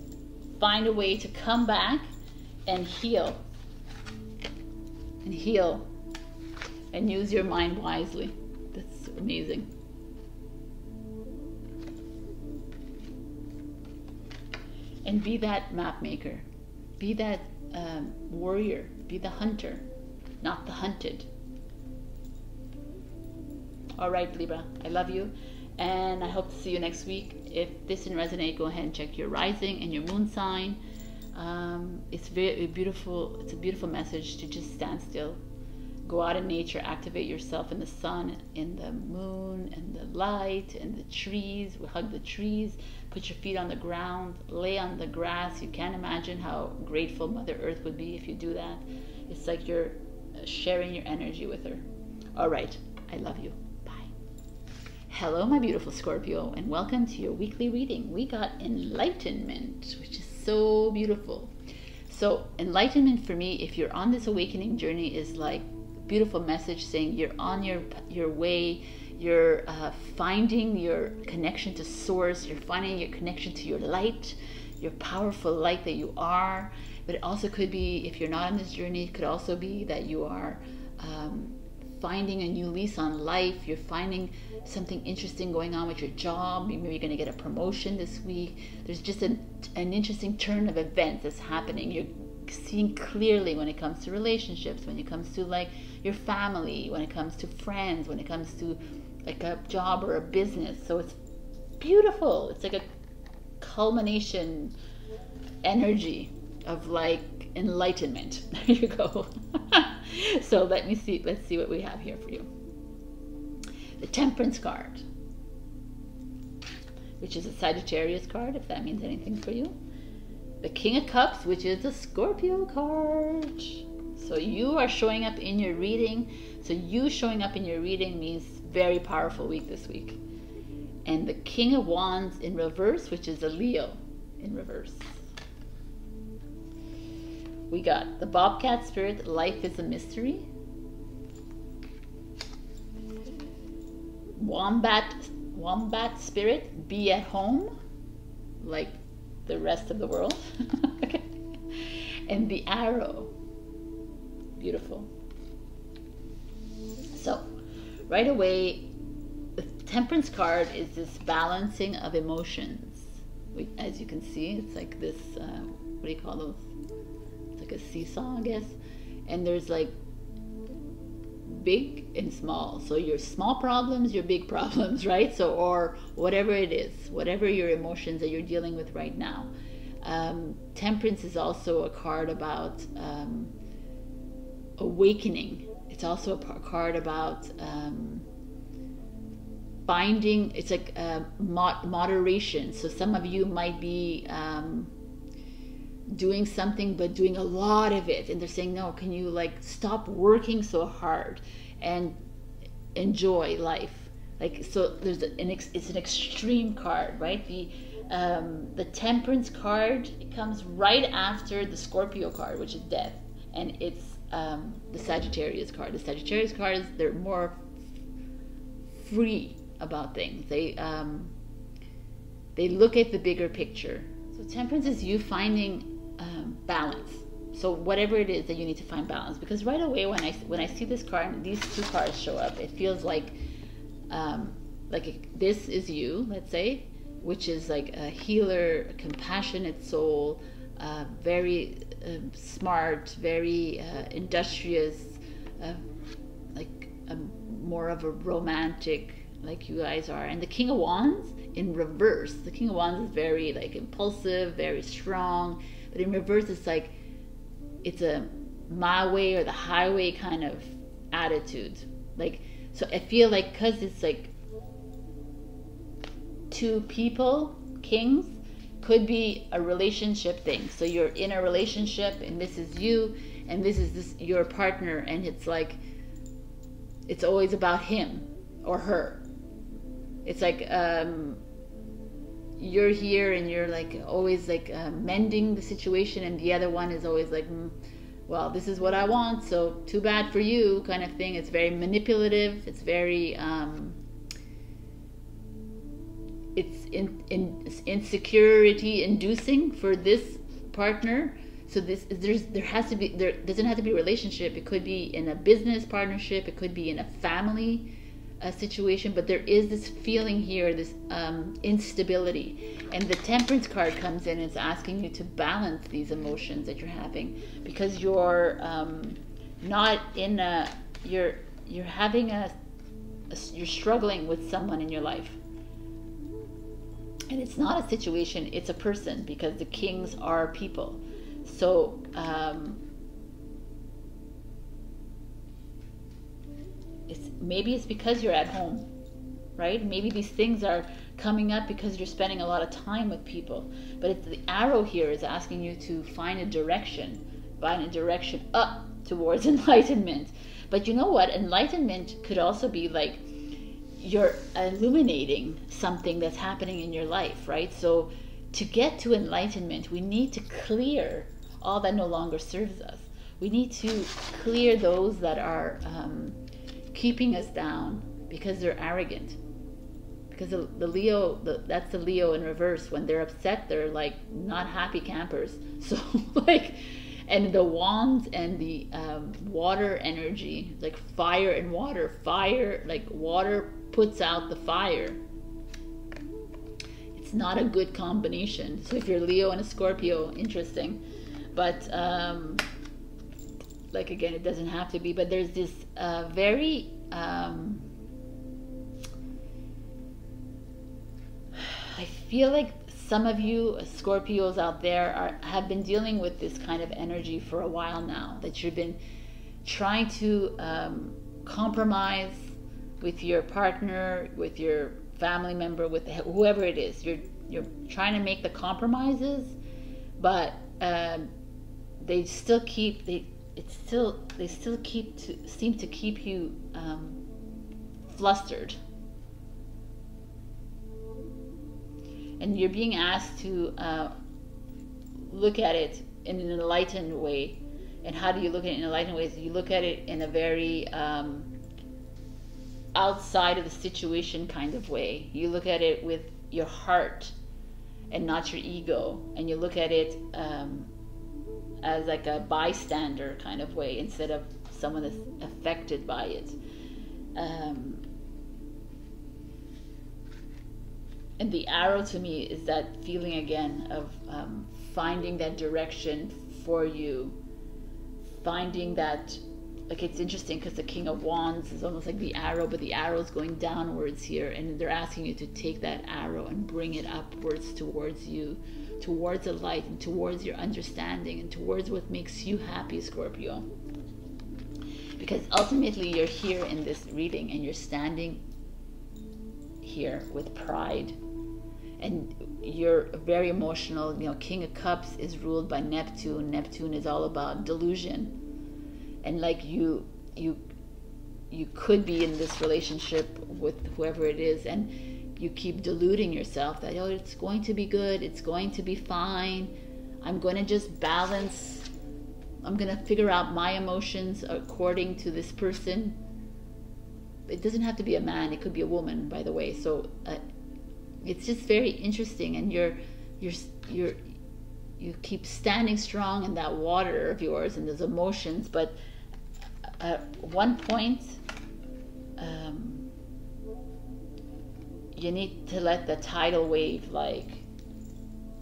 find a way to come back and heal. And heal. And use your mind wisely. That's amazing. And be that map maker. Be that um, warrior. Be the hunter, not the hunted. All right, Libra, I love you. And I hope to see you next week. If this didn't resonate, go ahead and check your rising and your moon sign. Um, it's very beautiful. It's a beautiful message to just stand still. Go out in nature, activate yourself in the sun, in the moon, and the light, and the trees. We hug the trees, put your feet on the ground, lay on the grass. You can't imagine how grateful Mother Earth would be if you do that. It's like you're sharing your energy with her. All right, I love you. Hello, my beautiful Scorpio, and welcome to your weekly reading. We got enlightenment, which is so beautiful. So enlightenment for me, if you're on this awakening journey, is like beautiful message saying you're on your your way, you're uh, finding your connection to source, you're finding your connection to your light, your powerful light that you are. But it also could be, if you're not on this journey, it could also be that you are um, finding a new lease on life. You're finding something interesting going on with your job. Maybe you're going to get a promotion this week. There's just an, an interesting turn of events that's happening. You're seeing clearly when it comes to relationships, when it comes to like your family, when it comes to friends, when it comes to like a job or a business. So it's beautiful. It's like a culmination energy of like enlightenment. There you go. So let me see, let's see what we have here for you. The Temperance card, which is a Sagittarius card, if that means anything for you. The King of Cups, which is a Scorpio card. So you are showing up in your reading. So you showing up in your reading means very powerful week this week. And the King of Wands in reverse, which is a Leo in reverse. We got the Bobcat Spirit, Life is a Mystery. Wombat, Wombat Spirit, Be at Home, like the rest of the world. Okay. And the Arrow, beautiful. So, right away, the Temperance card is this balancing of emotions. We, as you can see, it's like this, uh, what do you call those? A seesaw, I guess, and there's like big and small. So your small problems, your big problems, right? So, or whatever it is, whatever your emotions that you're dealing with right now. Um, temperance is also a card about um, awakening. It's also a card about um, finding. It's like uh, mod moderation. So some of you might be um, doing something but doing a lot of it, and they're saying, no, can you like stop working so hard and enjoy life? Like, so there's an ex it's an extreme card, right? The um the Temperance card, it comes right after the Scorpio card, which is death, and it's um the Sagittarius card. The Sagittarius card is, they're more free about things. They um they look at the bigger picture. So temperance is you finding Um, balance. So whatever it is that you need to find balance, because right away when I when I see this card and these two cards show up, it feels like um, like it, this is you, let's say, which is like a healer, a compassionate soul, uh, very uh, smart, very uh, industrious, uh, like a, more of a romantic, like you guys are. And the King of Wands in reverse, the King of Wands is very like impulsive, very strong. But in reverse, it's like, it's a my way or the highway kind of attitude. Like, so I feel like, because it's like two people, kings, could be a relationship thing. So you're in a relationship and this is you and this is this your partner, and it's like, it's always about him or her. It's like, um, you're here and you're like always like uh, mending the situation, and the other one is always like, mm, well, this is what I want, so too bad for you, kind of thing. It's very manipulative. It's very um it's in, in it's insecurity inducing for this partner, So this there's there has to be there doesn't have to be a relationship. It could be in a business partnership. It could be in a family uh, situation. But there is this feeling here, this um, instability, and the Temperance card comes in. And it's asking you to balance these emotions that you're having, because you're um, not in a you're you're having a, a you're struggling with someone in your life. And it's not a situation, it's a person, because the kings are people. So um, it's maybe it's because you're at home, right? Maybe these things are coming up because you're spending a lot of time with people. But it's, the arrow here is asking you to find a direction, find a direction up towards enlightenment. But you know what? Enlightenment could also be like, you're illuminating something that's happening in your life, right? So to get to enlightenment, we need to clear all that no longer serves us. We need to clear those that are um, keeping us down because they're arrogant. Because the, the Leo, the, that's the Leo in reverse. When they're upset, they're like not happy campers. So like, and the wands and the um, water energy, like fire and water, fire, like water, puts out the fire. It's not a good combination. So if you're Leo and a Scorpio, interesting. But um, like again, it doesn't have to be. But there's this uh, very um, I feel like some of you Scorpios out there are have been dealing with this kind of energy for a while now, that you've been trying to um, compromise with your partner, with your family member, with whoever it is. You're you're trying to make the compromises, but um, they still keep they it's still they still keep to, seem to keep you um, flustered, and you're being asked to uh, look at it in an enlightened way. And how do you look at it in an enlightened way? You look at it in a very um, outside of the situation kind of way. You look at it with your heart and not your ego, and you look at it um, as like a bystander kind of way, instead of someone that's affected by it. Um, and the arrow to me is that feeling again of um, finding that direction for you, finding that. Like, it's interesting because the King of Wands is almost like the arrow, but the arrow is going downwards here, and they're asking you to take that arrow and bring it upwards towards you, towards the light, and towards your understanding, and towards what makes you happy, Scorpio. Because ultimately you're here in this reading, and you're standing here with pride, and you're very emotional. You know, King of Cups is ruled by Neptune. Neptune is all about delusion. And like you, you, you could be in this relationship with whoever it is, and you keep deluding yourself that, oh, it's going to be good, it's going to be fine. I'm going to just balance. I'm going to figure out my emotions according to this person. It doesn't have to be a man; it could be a woman, by the way. So uh, it's just very interesting, and you're, you're, you're, you keep standing strong in that water of yours and those emotions, but at one point, um, you need to let the tidal wave like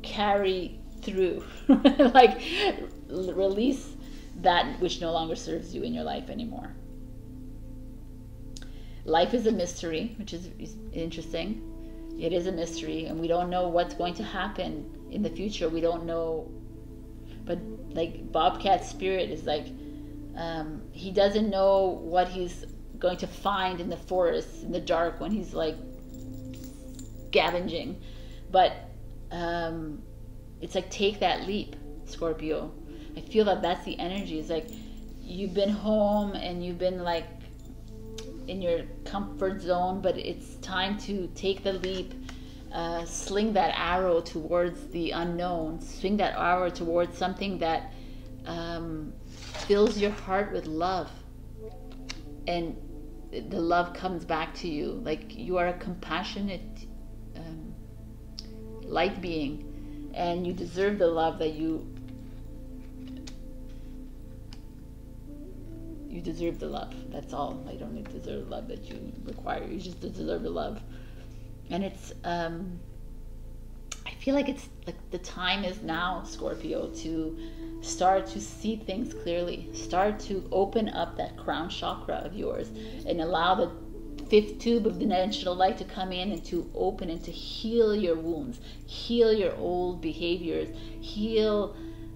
carry through, like release that which no longer serves you in your life anymore. Life is a mystery, which is interesting. It is a mystery, and we don't know what's going to happen in the future. We don't know, but like Bobcat's spirit is like, um, he doesn't know what he's going to find in the forest in the dark when he's like scavenging. But um, it's like, take that leap, Scorpio. I feel that that's the energy. It's like, you've been home and you've been like in your comfort zone, but it's time to take the leap, uh, sling that arrow towards the unknown, swing that arrow towards something that um, fills your heart with love, and the love comes back to you. Like, you are a compassionate um, light being, and you deserve the love that you you deserve the love. That's all. I don't deserve love that you require. You just deserve the love. And it's, um, I feel like it's like the time is now, Scorpio, to start to see things clearly. Start to open up that crown chakra of yours and allow the fifth tube of the dimensional light to come in and to open and to heal your wounds, heal your old behaviors, heal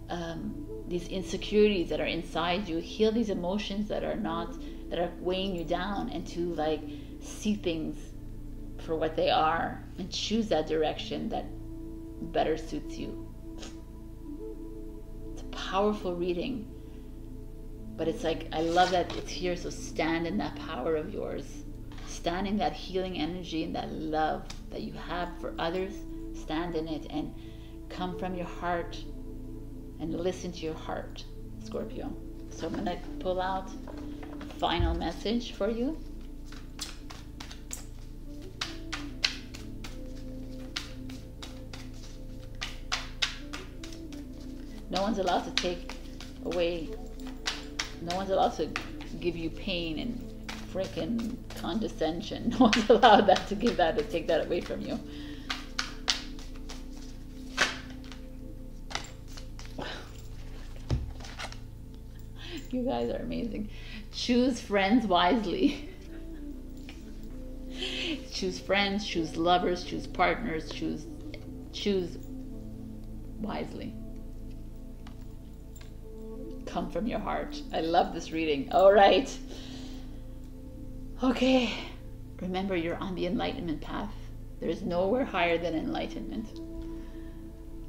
um, these insecurities that are inside you, heal these emotions that are not, that are weighing you down, and to like see things for what they are and choose that direction that better suits you. It's a powerful reading, but it's like, I love that it's here. So stand in that power of yours. Stand in that healing energy and that love that you have for others. Stand in it and come from your heart and listen to your heart, Scorpio. So I'm going to pull out a final message for you. No one's allowed to take away, no one's allowed to give you pain and frickin' condescension. No one's allowed that to give that, to take that away from you. You guys are amazing. Choose friends wisely. Choose friends, choose lovers, choose partners, choose, choose wisely. Come from your heart. I love this reading. All right. Okay. Remember, you're on the enlightenment path. There is nowhere higher than enlightenment.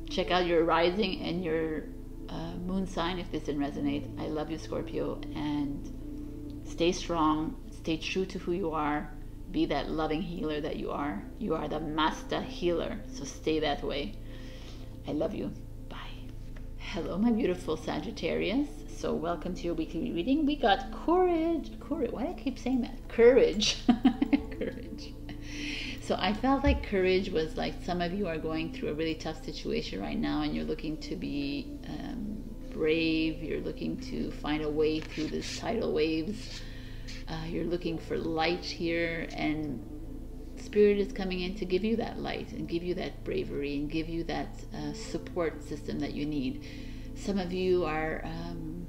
Check out your rising and your uh, moon sign if this didn't resonate. I love you, Scorpio, and stay strong. Stay true to who you are. Be that loving healer that you are. You are the master healer, so stay that way. I love you. Hello, my beautiful Sagittarius. So welcome to your weekly reading. We got courage. Courage. Why do I keep saying that? Courage. Courage. So I felt like courage was like, some of you are going through a really tough situation right now, and you're looking to be um, brave. You're looking to find a way through this tidal waves. Uh, you're looking for light here, and Spirit is coming in to give you that light and give you that bravery and give you that uh, support system that you need. Some of you are um,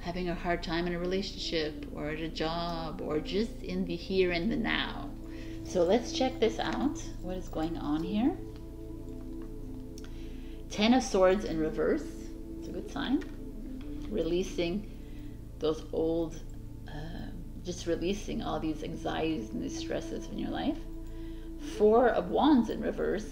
having a hard time in a relationship or at a job or just in the here and the now. So let's check this out. What is going on here? Ten of Swords in reverse. It's a good sign. Releasing those old, just releasing all these anxieties and these stresses in your life. Four of Wands in reverse.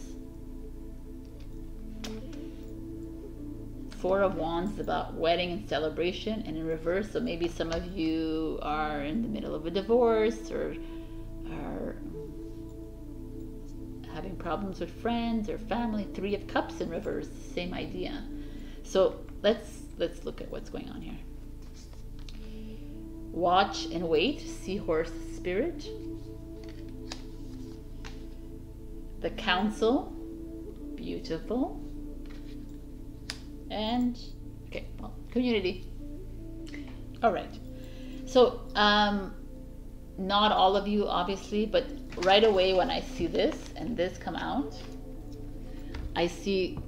Four of Wands about wedding and celebration, and in reverse, so maybe some of you are in the middle of a divorce or are having problems with friends or family. Three of Cups in reverse, same idea. So let's let's look at what's going on here. Watch and wait, seahorse spirit. The council, beautiful. And, okay, well, community. All right. So, um, not all of you, obviously, but right away when I see this and this come out, I see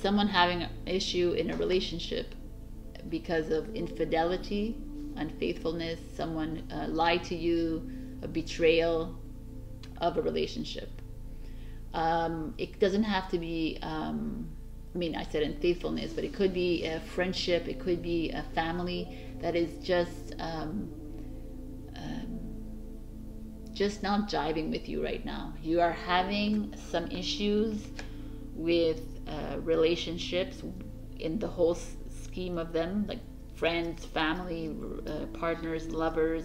someone having an issue in a relationship because of infidelity, unfaithfulness, someone uh, lied to you, a betrayal of a relationship. Um, it doesn't have to be, um, I mean, I said unfaithfulness, but it could be a friendship, it could be a family that is just, um, um, just not jiving with you right now. You are having some issues with uh, relationships in the whole scheme of them, like friends, family, uh, partners, lovers.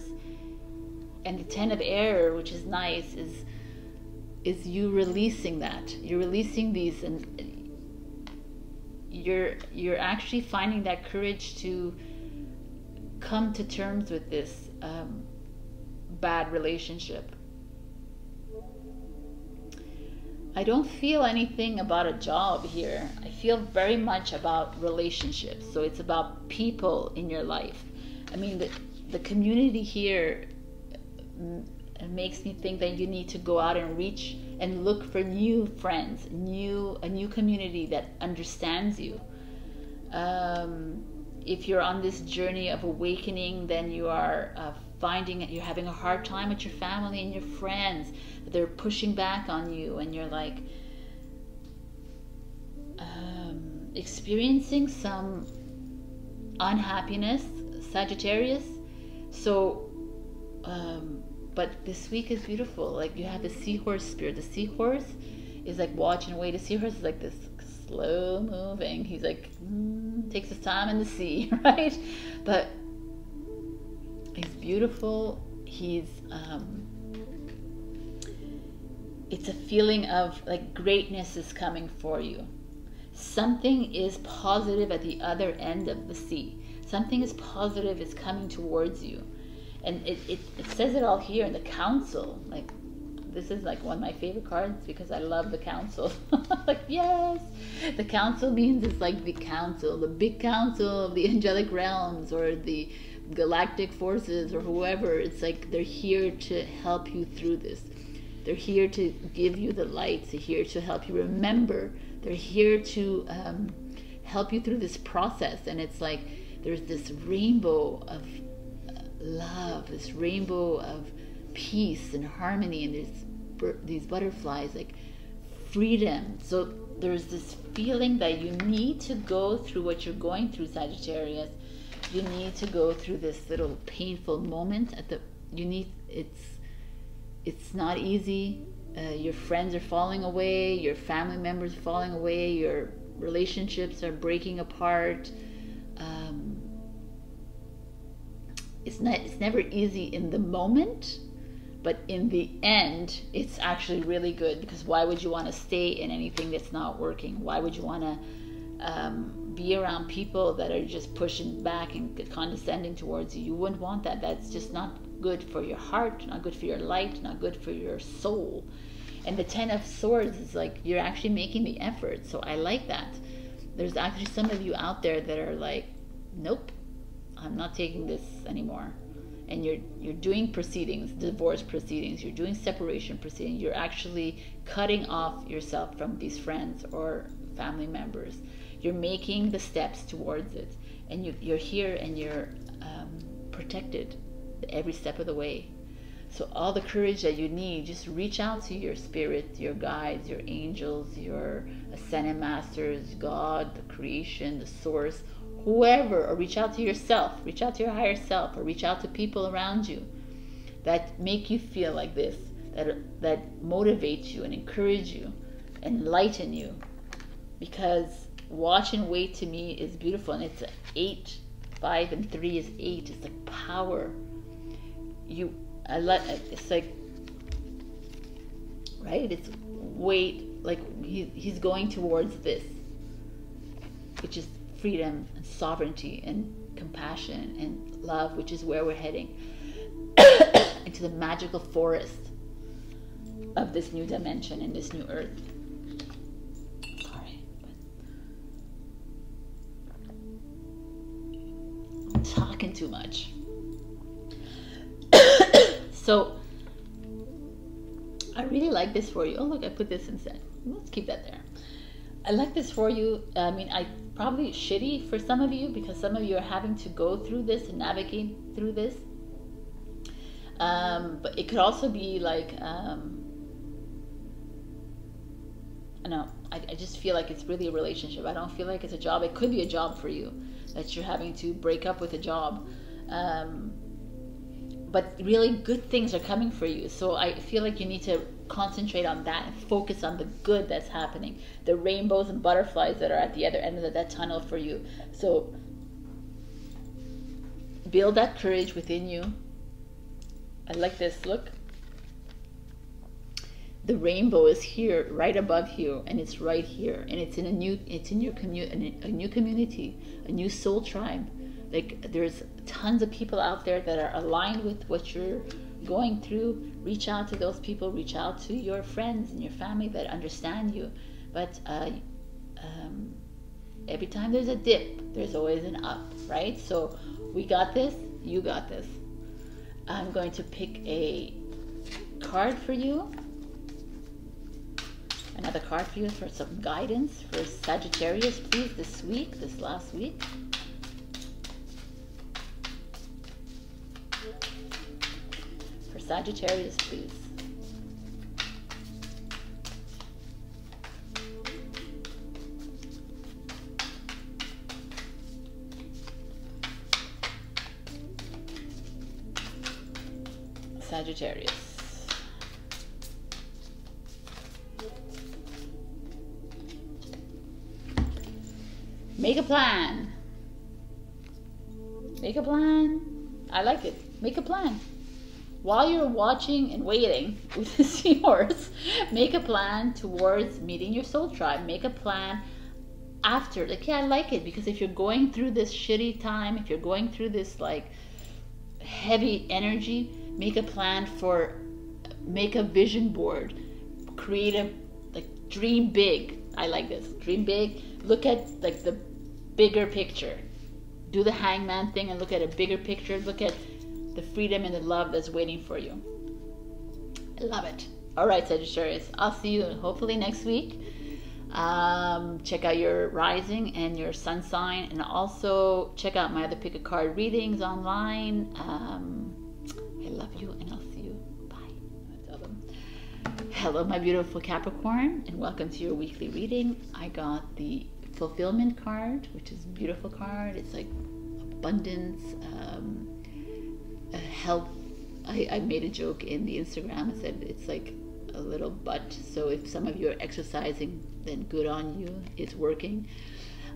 And the ten of air, which is nice, is is you releasing that. You're releasing these, and you're you're actually finding that courage to come to terms with this um, bad relationship. I don't feel anything about a job here. I feel very much about relationships. So it's about people in your life. I mean, the, the community here makes me think that you need to go out and reach and look for new friends, new a new community that understands you. Um, if you're on this journey of awakening, then you are uh, finding that you're having a hard time with your family and your friends. They're pushing back on you, and you're like um, experiencing some unhappiness, Sagittarius. So, um, but this week is beautiful. Like, you have the seahorse spirit. The seahorse is like watching away. The seahorse is like this slow moving. He's like, mm, takes his time in the sea, right? But he's beautiful. He's, um, it's a feeling of like greatness is coming for you. Something is positive at the other end of the sea. Something is positive is coming towards you. And it, it, it says it all here in the council. Like, this is like one of my favorite cards because I love the council. Like, yes! The council means it's like the council, the big council of the angelic realms or the galactic forces or whoever. It's like they're here to help you through this. They're here to give you the lights. They're here to help you remember. They're here to um, help you through this process. And it's like there's this rainbow of love, this rainbow of peace and harmony, and there's these butterflies, like freedom. So there's this feeling that you need to go through what you're going through, Sagittarius. You need to go through this little painful moment at the, you need, it's, it's not easy. Uh, your friends are falling away, your family members are falling away, your relationships are breaking apart. Um, It's, not, it's never easy in the moment, but in the end, it's actually really good, because why would you want to stay in anything that's not working? Why would you want to um, be around people that are just pushing back and condescending towards you? You wouldn't want that. That's just not good for your heart, not good for your light, not good for your soul. And the Ten of Swords is like, you're actually making the effort, so I like that. There's actually some of you out there that are like, nope, I'm not taking this anymore. And you're you're doing proceedings, divorce proceedings, you're doing separation proceedings, you're actually cutting off yourself from these friends or family members. You're making the steps towards it. And you, you're here and you're um, protected every step of the way. So all the courage that you need, just reach out to your spirits, your guides, your angels, your ascended masters, God, the creation, the source, whoever, or reach out to yourself, reach out to your higher self, or reach out to people around you that make you feel like this, that, that motivate you and encourage you, enlighten you. Because watch and wait to me is beautiful, and it's an eight, five and three is eight. It's like power. You, I let, it's like, right? It's wait, like he, he's going towards this, which is freedom and sovereignty and compassion and love, which is where we're heading into the magical forest of this new dimension and this new earth. Sorry, but I'm talking too much. So I really like this for you. Oh look, I put this instead. Let's keep that there. I like this for you. I mean, I probably shitty for some of you, because some of you are having to go through this and navigate through this. Um, but it could also be like, um, I know, I, I just feel like it's really a relationship. I don't feel like it's a job. It could be a job for you that you're having to break up with a job. Um, but really good things are coming for you. So I feel like you need to concentrate on that and focus on the good that's happening, the rainbows and butterflies that are at the other end of that tunnel for you. So build that courage within you. I like this, look. The rainbow is here, right above you, and it's right here, and it's in a new, it's in your commu- a new community, a new soul tribe. Like, there's tons of people out there that are aligned with what you're going through, reach out to those people, reach out to your friends and your family that understand you. But uh, um, every time there's a dip, there's always an up, right? So we got this, you got this. I'm going to pick a card for you. Another card for you for some guidance for Sagittarius, please, this week, this last week. For Sagittarius, please. Sagittarius. Make a plan. Make a plan. I like it. Make a plan. While you're watching and waiting with the sea horse, make a plan towards meeting your soul tribe. Make a plan after. Like, yeah, I like it, because if you're going through this shitty time, if you're going through this like heavy energy, make a plan for, make a vision board. Create a, like, dream big. I like this. Dream big. Look at like the bigger picture. Do the hangman thing and look at a bigger picture. Look at the freedom and the love that's waiting for you. I love it. All right, Sagittarius, I'll see you hopefully next week. Um, check out your rising and your sun sign, and also check out my other pick a card readings online. Um, I love you, and I'll see you. Bye. Hello, my beautiful Capricorn, and welcome to your weekly reading. I got the Fulfillment card, which is a beautiful card. It's like abundance, um, health. I, I made a joke in the Instagram. I said it's like a little butt. So if some of you are exercising, then good on you. It's working.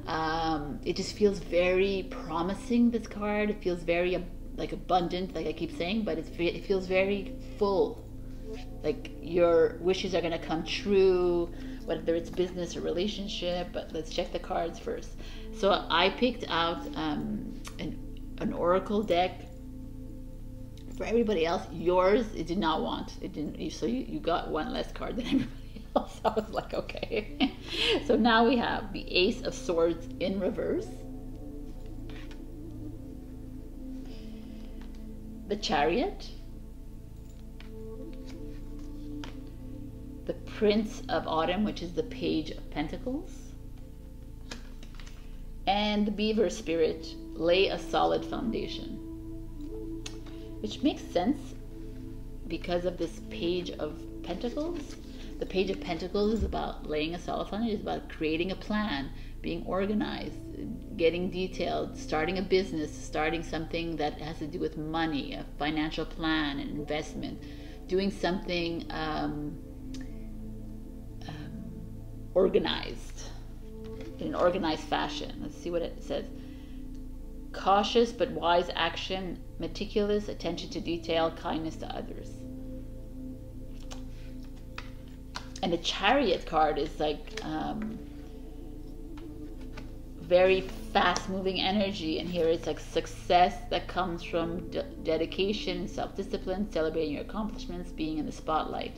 Um, it just feels very promising, this card. It feels very like abundant, like I keep saying, but it's, it feels very full. Like your wishes are going to come true, whether it's business or relationship. But let's check the cards first. So I picked out um, an, an oracle deck for everybody else. Yours, it did not want. It didn't. So you, you got one less card than everybody else. I was like, okay. So now we have the Ace of Swords in reverse, the Chariot, the Prince of Autumn, which is the Page of Pentacles, and the Beaver Spirit, lay a solid foundation, which makes sense because of this Page of Pentacles. The Page of Pentacles is about laying a solid foundation. It's about creating a plan, being organized, getting detailed, starting a business, starting something that has to do with money, a financial plan, an investment, doing something um, organized, in an organized fashion. Let's see what it says. Cautious but wise action, meticulous, attention to detail, kindness to others. And the Chariot card is like um, very fast moving energy, and here it's like success that comes from de dedication, self-discipline, celebrating your accomplishments, being in the spotlight.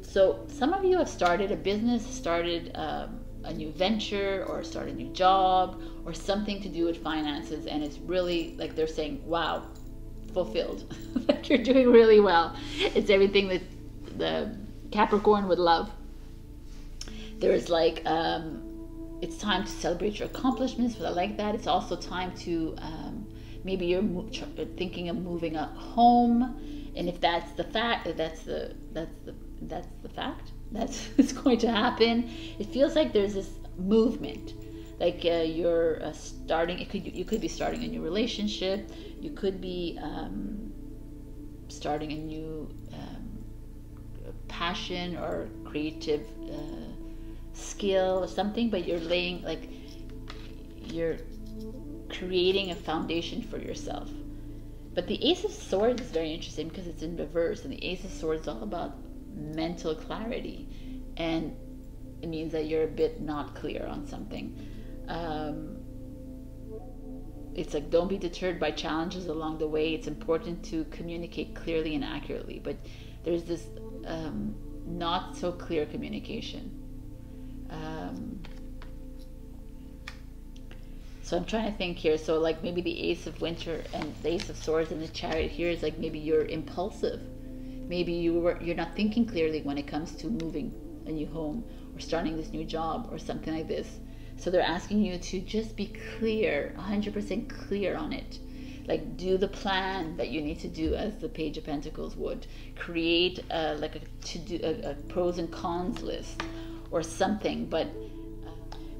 So some of you have started a business, started um, a new venture, or started a new job, or something to do with finances, and it's really like they're saying, wow, fulfilled, that you're doing really well. It's everything that the Capricorn would love. There is like, um, it's time to celebrate your accomplishments, but I like that. It's also time to, um, maybe you're thinking of moving a home, and if that's the fact, if that's the, that's the, that's the fact, that's it's going to happen. It feels like there's this movement, like uh, you're uh, starting, it could, you could be starting a new relationship, you could be um, starting a new um, passion or creative uh, skill or something, but you're laying, like you're creating a foundation for yourself. But the Ace of Swords is very interesting because it's in reverse, and the Ace of Swords is all about mental clarity, and it means that you're a bit not clear on something. Um, it's like, don't be deterred by challenges along the way. It's important to communicate clearly and accurately, but there's this um, not so clear communication. Um, so I'm trying to think here. So like maybe the Ace of Winter and the Ace of Swords and the Chariot here is like, maybe you're impulsive. Maybe you were, you're not thinking clearly when it comes to moving a new home or starting this new job or something like this. So they're asking you to just be clear, one hundred percent clear on it. Like, do the plan that you need to do as the Page of Pentacles would. Create a, like a, to do, a, a pros and cons list or something. But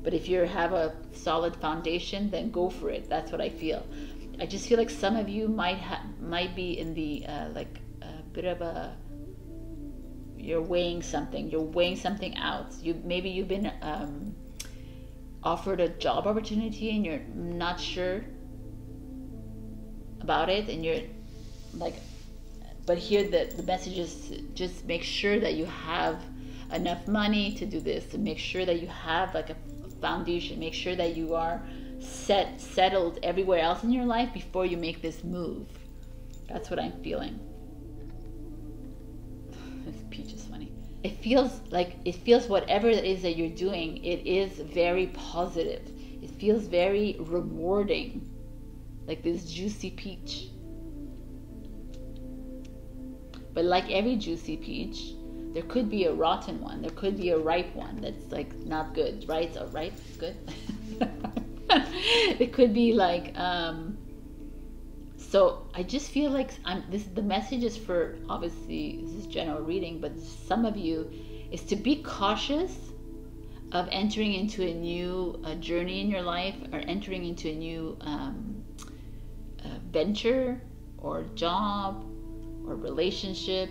but if you have a solid foundation, then go for it. That's what I feel. I just feel like some of you might ha might be in the uh, like a bit of a, you're weighing something. You're weighing something out. You maybe you've been um, offered a job opportunity and you're not sure about it, and you're like, but here the, the message is just make sure that you have enough money to do this, and make sure that you have like a foundation, make sure that you are set settled everywhere else in your life before you make this move. That's what I'm feeling. This peach is funny. It feels like, it feels whatever it is that you're doing, it is very positive. It feels very rewarding. Like this juicy peach. But like every juicy peach, there could be a rotten one. There could be a ripe one that's like not good, right? So ripe, good. It could be like, um, so I just feel like I'm, this, the message is for, obviously this is general reading, but some of you is to be cautious of entering into a new uh, journey in your life, or entering into a new um, uh, venture or job or relationship,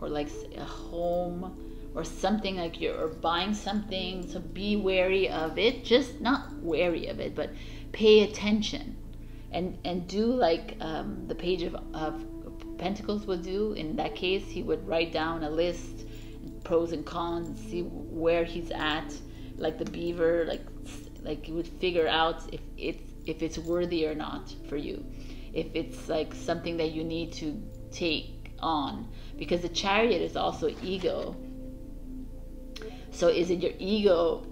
or like a home or something, like you're or buying something. So be wary of it, just not wary of it, but pay attention. And, and do like um, the Page of, of Pentacles would do. In that case, he would write down a list, pros and cons, see where he's at. Like the beaver, like like he would figure out if it's, if it's worthy or not for you. If it's like something that you need to take on. Because the Chariot is also ego. So is it your ego,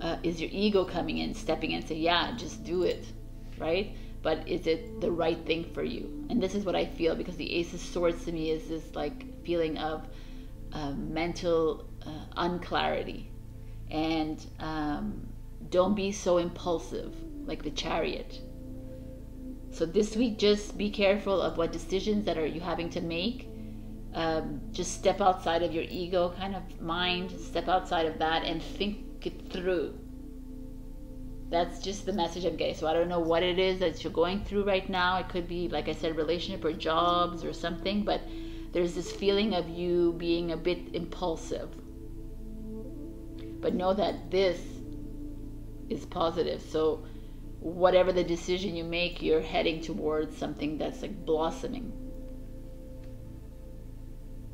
uh, is your ego coming in, stepping in and saying, yeah, just do it, right? But is it the right thing for you? And this is what I feel, because the Ace of Swords to me is this like feeling of uh, mental uh, unclarity. And um, don't be so impulsive, like the Chariot. So this week, just be careful of what decisions that are you having to make. Um, just step outside of your ego kind of mind, step outside of that and think it through. That's just the message I'm getting. So I don't know what it is that you're going through right now. It could be, like I said, relationship or jobs or something, but there's this feeling of you being a bit impulsive. But know that this is positive. So whatever the decision you make, you're heading towards something that's like blossoming.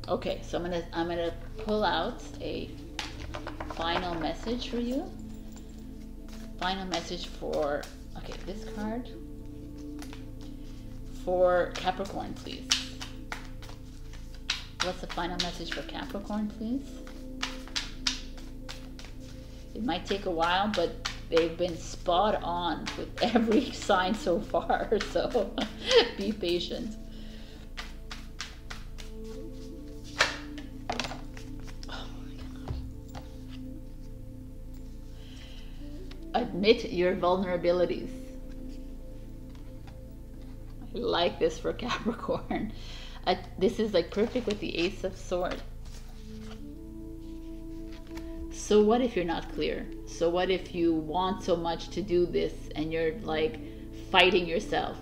Okay, so I'm gonna, I'm gonna pull out a final message for you. Final message for, okay, this card for Capricorn, please. What's the final message for Capricorn, please? It might take a while, but they've been spot on with every sign so far, so be patient. Admit your vulnerabilities. I like this for Capricorn. I, this is like perfect with the Ace of Swords. So what if you're not clear? So what if you want so much to do this and you're like fighting yourself?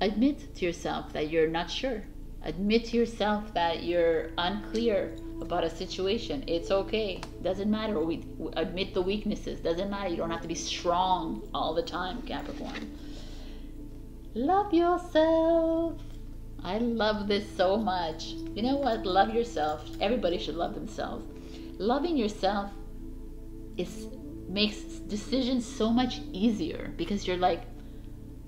Admit to yourself that you're not sure. Admit to yourself that you're unclear about a situation. It's okay. Doesn't matter. We admit the weaknesses. Doesn't matter. You don't have to be strong all the time, Capricorn. Love yourself. I love this so much. You know what? Love yourself. Everybody should love themselves. Loving yourself is makes decisions so much easier, because you're like,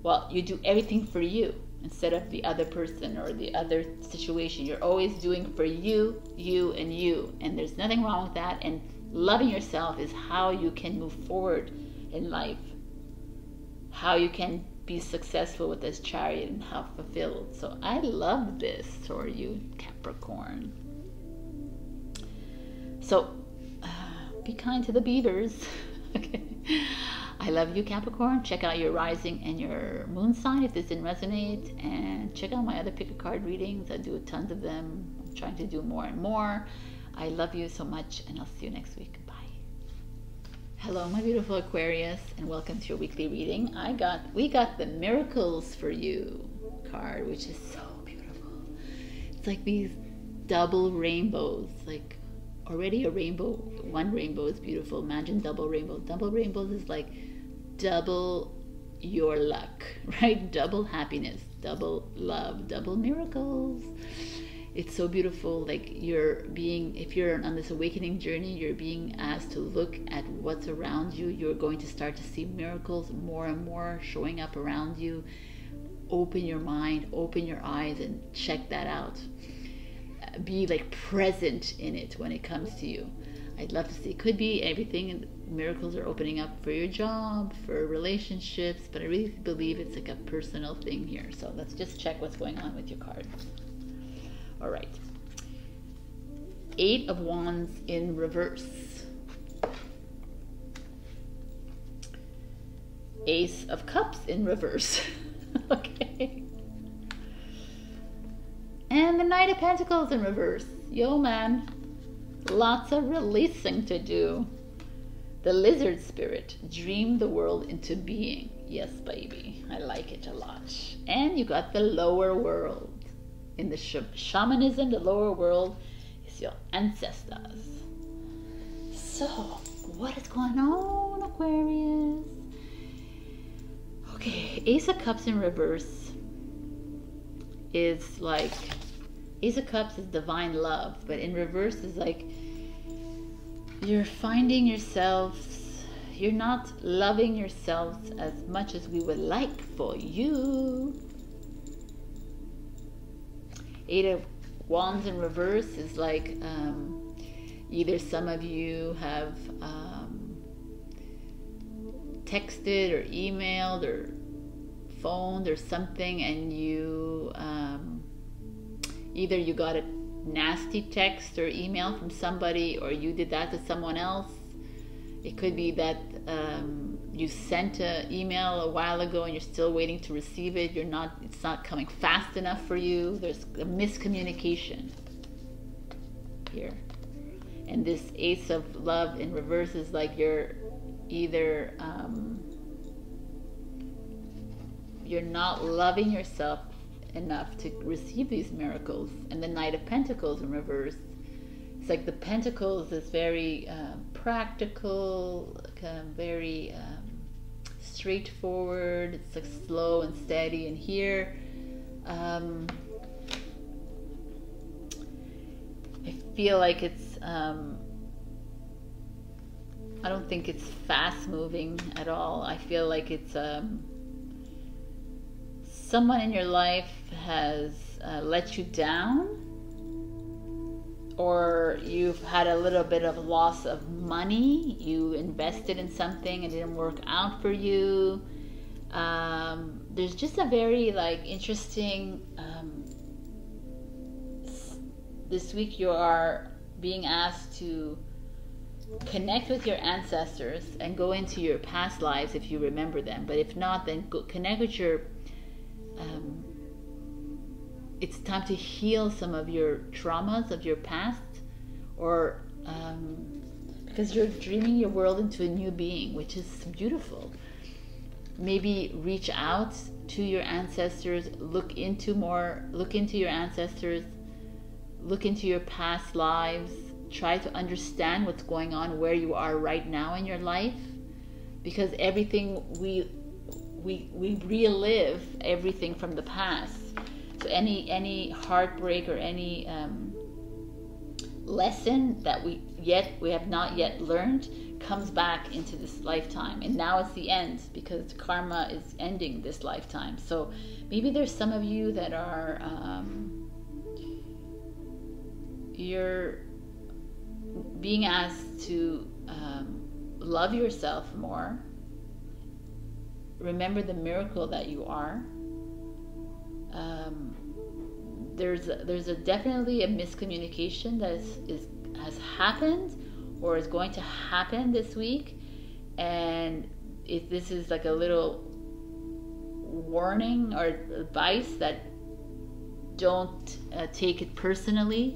well, you do everything for you instead of the other person or the other situation. You're always doing for you, you, and you. And there's nothing wrong with that. And loving yourself is how you can move forward in life, how you can be successful with this chariot and how fulfilled. So I love this for you, Capricorn. So uh, be kind to the beavers. Okay. I love you, Capricorn. Check out your rising and your moon sign if this didn't resonate. And check out my other pick a card readings. I do tons of them. I'm trying to do more and more. I love you so much, and I'll see you next week. Bye. Hello, my beautiful Aquarius, and welcome to your weekly reading. I got we got the Miracles for You card, which is so beautiful. It's like these double rainbows, like already a rainbow. One rainbow is beautiful. Imagine double rainbows. Double rainbows is like double your luck, right? Double happiness, double love, double miracles. It's so beautiful. Like you're being, if you're on this awakening journey, you're being asked to look at what's around you. You're going to start to see miracles more and more showing up around you. Open your mind, open your eyes, and check that out. Be like present in it when it comes to you. I'd love to see. It could be everything. Miracles are opening up for your job, for relationships, but I really believe it's like a personal thing here. So let's just check what's going on with your cards. All right. Eight of Wands in reverse. Ace of Cups in reverse. Okay. And the Knight of Pentacles in reverse. Yo, man. Lots of releasing to do. The Lizard Spirit. Dream the world into being. Yes, baby. I like it a lot. And you got the Lower World. In the sh shamanism, the lower world is your ancestors. So, what is going on, Aquarius? Okay, Ace of Cups in reverse is like, Ace of Cups is divine love, but in reverse is like, you're finding yourselves, you're not loving yourselves as much as we would like for you. Eight of Wands in reverse is like um, either some of you have um, texted or emailed or phoned or something, and you um, either you got a nasty text or email from somebody, or you did that to someone else. It could be that um, you sent an email a while ago and you're still waiting to receive it. You're not, it's not coming fast enough for you. There's a miscommunication here. And this Ace of Love in reverse is like you're either, um, you're not loving yourself enough to receive these miracles. And the Knight of Pentacles in reverse, it's like the Pentacles is very uh, practical, um, very um, straightforward. It's like slow and steady. And here, um, I feel like it's, um, I don't think it's fast moving at all. I feel like it's um, someone in your life has uh, let you down, or you've had a little bit of loss of money. You invested in something and it didn't work out for you. Um, there's just a very like interesting, um, this week you are being asked to connect with your ancestors and go into your past lives if you remember them. But if not, then go connect with your um, it's time to heal some of your traumas of your past, or um, because you're dreaming your world into a new being, which is beautiful. Maybe reach out to your ancestors, look into more, look into your ancestors, look into your past lives, try to understand what's going on, where you are right now in your life, because everything we, we, we relive everything from the past. So any any heartbreak or any um, lesson that we yet we have not yet learned comes back into this lifetime, and now it's the end because karma is ending this lifetime. So maybe there's some of you that are um, you're being asked to um, love yourself more, remember the miracle that you are. um, there's a, there's a definitely a miscommunication that is, is has happened or is going to happen this week, and if this is like a little warning or advice, that don't uh, take it personally.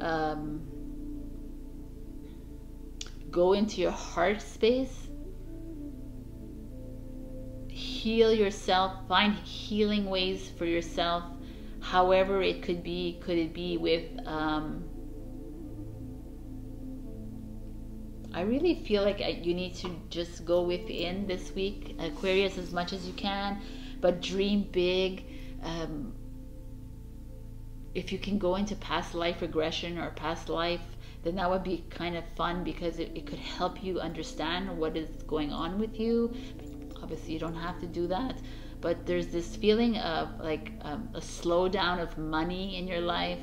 Um, go into your heart space, heal yourself, find healing ways for yourself, however it could be. Could it be with um, I really feel like you need to just go within this week, Aquarius, as much as you can, but dream big. Um, if you can go into past life regression or past life, then that would be kind of fun, because it, it could help you understand what is going on with you. Obviously, you don't have to do that, but there's this feeling of like um, a slowdown of money in your life.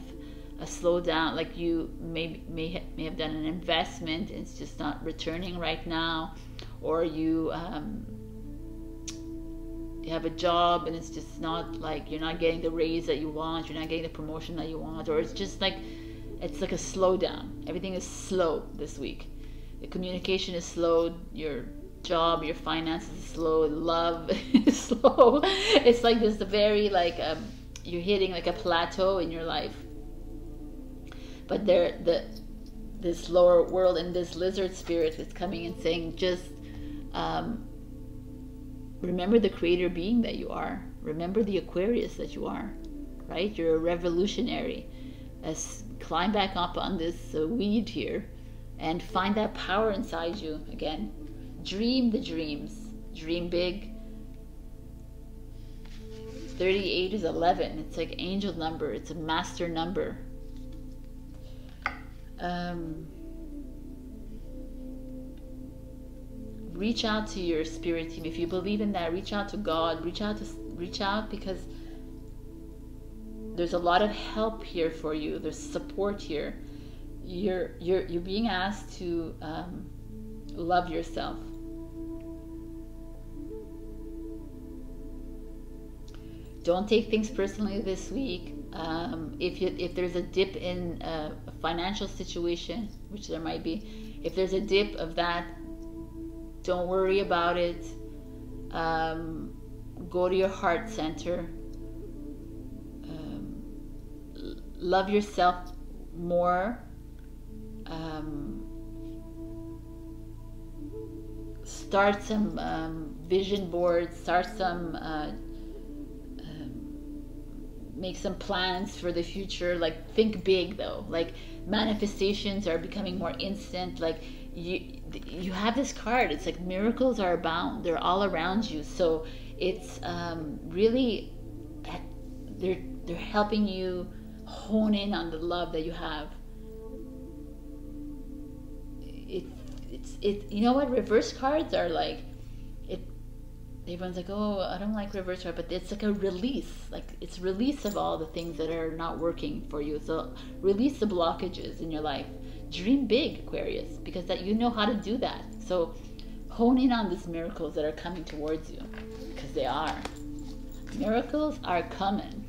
A slowdown, like you may may have, may have done an investment, it's just not returning right now, or you um, you have a job and it's just not like you're not getting the raise that you want, you're not getting the promotion that you want, or it's just like it's like a slowdown. Everything is slow this week. The communication is slow. Your job, your finances is slow. Love is slow. It's like this very like um, you're hitting like a plateau in your life. But there, the this lower world and this lizard spirit is coming and saying, just um, remember the creator being that you are. Remember the Aquarius that you are, right? You're a revolutionary. As climb back up on this uh, weed here and find that power inside you again. Dream the dreams. Dream big. thirty-eight is eleven. It's like angel number. It's a master number. Um, reach out to your spirit team. If you believe in that, reach out to God, reach out to reach out because there's a lot of help here for you. There's support here. You're you're you're being asked to um, love yourself. Don't take things personally this week. Um, if you, if there's a dip in uh, a financial situation, which there might be, if there's a dip of that, don't worry about it. Um, go to your heart center. Um, love yourself more. Um, start some um, vision boards. Start some. Uh, Make some plans for the future. Like, think big though. Like, manifestations are becoming more instant. Like, you you have this card. It's like miracles are abound. They're all around you. So it's um, really they're they're helping you hone in on the love that you have. It it's it. You know what? Reverse cards are like. Everyone's like, oh, I don't like reverse card, but it's like a release. Like, it's release of all the things that are not working for you. So release the blockages in your life. Dream big, Aquarius, because that you know how to do that. So hone in on these miracles that are coming towards you, because they are. Miracles are coming.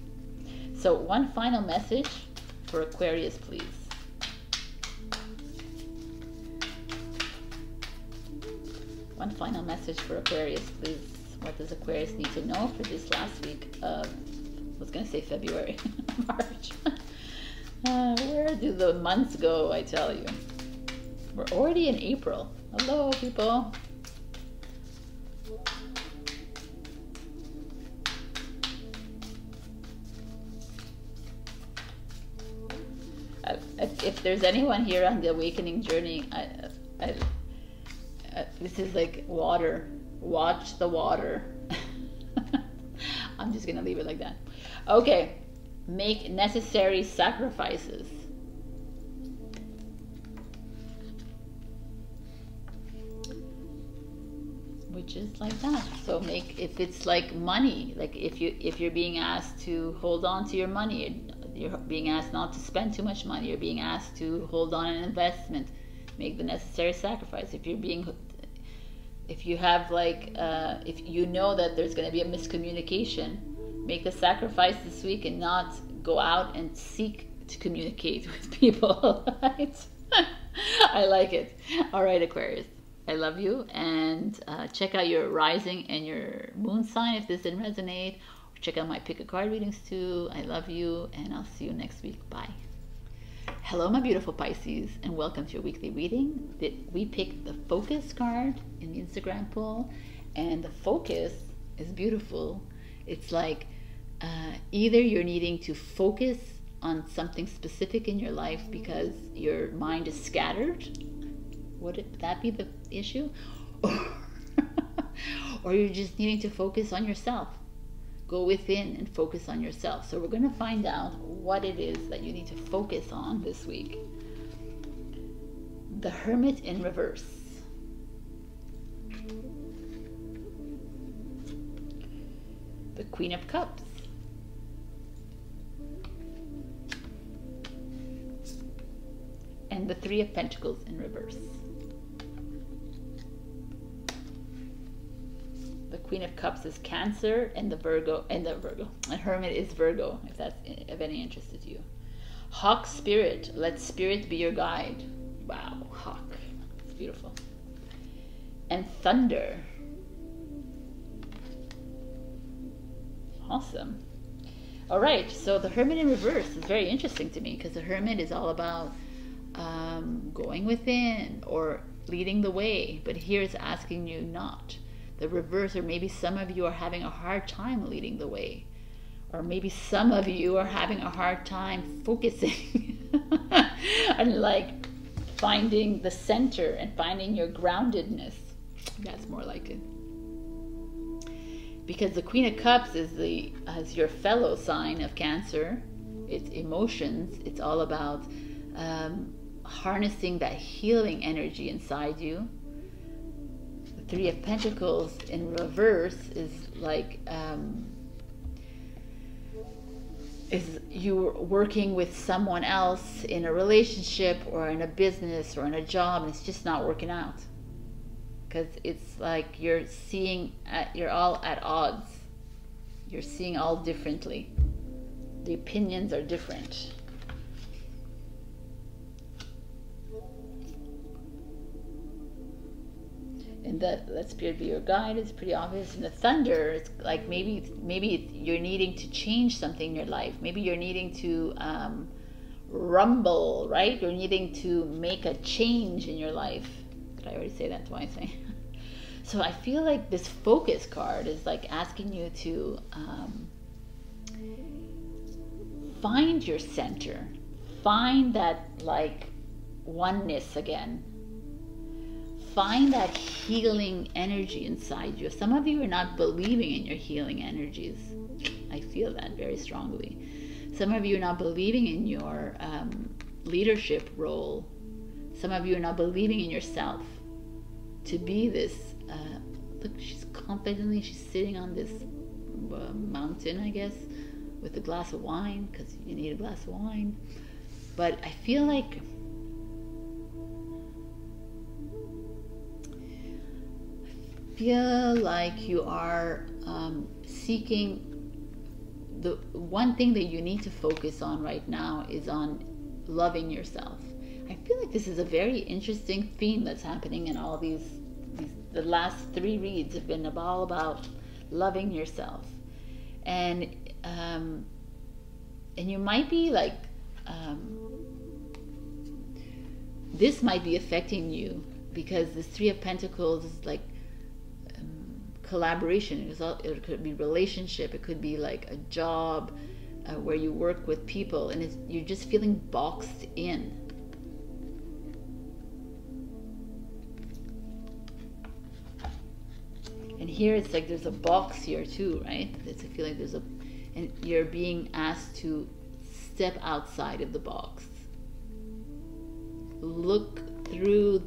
So one final message for Aquarius, please. One final message for Aquarius, please. What does Aquarius need to know for this last week of, I was gonna say February, March. Uh, where do the months go, I tell you? We're already in April. Hello, people. Uh, if, if there's anyone here on the awakening journey, I, I, uh, this is like water. Watch the water. I'm just gonna leave it like that. Okay, make necessary sacrifices. which is like that. So make, if it's like money, like if you if you're being asked to hold on to your money, you're being asked not to spend too much money, you're being asked to hold on an investment, make the necessary sacrifice. If you're being, if you have like, uh, if you know that there's going to be a miscommunication, make a sacrifice this week and not go out and seek to communicate with people. Right? I like it. All right, Aquarius, I love you, and uh, check out your rising and your moon sign if this didn't resonate. Check out my pick a card readings too. I love you, and I'll see you next week. Bye. Hello, my beautiful Pisces, and welcome to your weekly reading. We picked the focus card in the Instagram poll, and the focus is beautiful. It's like uh, either you're needing to focus on something specific in your life because your mind is scattered. Would it, that be the issue? Or, or you're just needing to focus on yourself. Go within and focus on yourself. So we're going to find out what it is that you need to focus on this week. The Hermit in reverse. The Queen of Cups. And the Three of Pentacles in reverse. The Queen of Cups is Cancer, and the Virgo, and the Virgo, and Hermit is Virgo, if that's of any interest to you. Hawk Spirit, let Spirit be your guide. Wow, Hawk, it's beautiful. And Thunder. Awesome. All right, so the Hermit in reverse is very interesting to me because the Hermit is all about um, going within or leading the way, but here it's asking you not. The reverse, or maybe some of you are having a hard time leading the way, or maybe some of you are having a hard time focusing and like finding the center and finding your groundedness. That's more like it, because the Queen of Cups is the as your fellow sign of Cancer. It's emotions. It's all about um, harnessing that healing energy inside you. Three of Pentacles in reverse is like um, is you're working with someone else in a relationship or in a business or in a job, and it's just not working out because it's like you're seeing at, you're all at odds. You're seeing all differently. The opinions are different. And that let Spirit be your guide is pretty obvious. And the Thunder, it's like maybe maybe you're needing to change something in your life. Maybe you're needing to um, rumble, right? You're needing to make a change in your life. Did I already say that twice? So I feel like this focus card is like asking you to um, find your center, find that like oneness again. Find that healing energy inside you. Some of you are not believing in your healing energies. I feel that very strongly. Some of you are not believing in your um, leadership role. Some of you are not believing in yourself to be this. Uh, look, she's confidently, she's sitting on this uh, mountain, I guess, with a glass of wine, because you need a glass of wine. But I feel like feel like you are um, seeking the one thing that you need to focus on right now is on loving yourself. I feel like this is a very interesting theme that's happening in all these, these the last three reads have been all about loving yourself, and um, and you might be like um, this might be affecting you because this Three of Pentacles is like collaboration. It could be relationship, it could be like a job uh, where you work with people, and it's, you're just feeling boxed in. And here it's like there's a box here too, right? It's a feeling there's a, and you're being asked to step outside of the box. Look through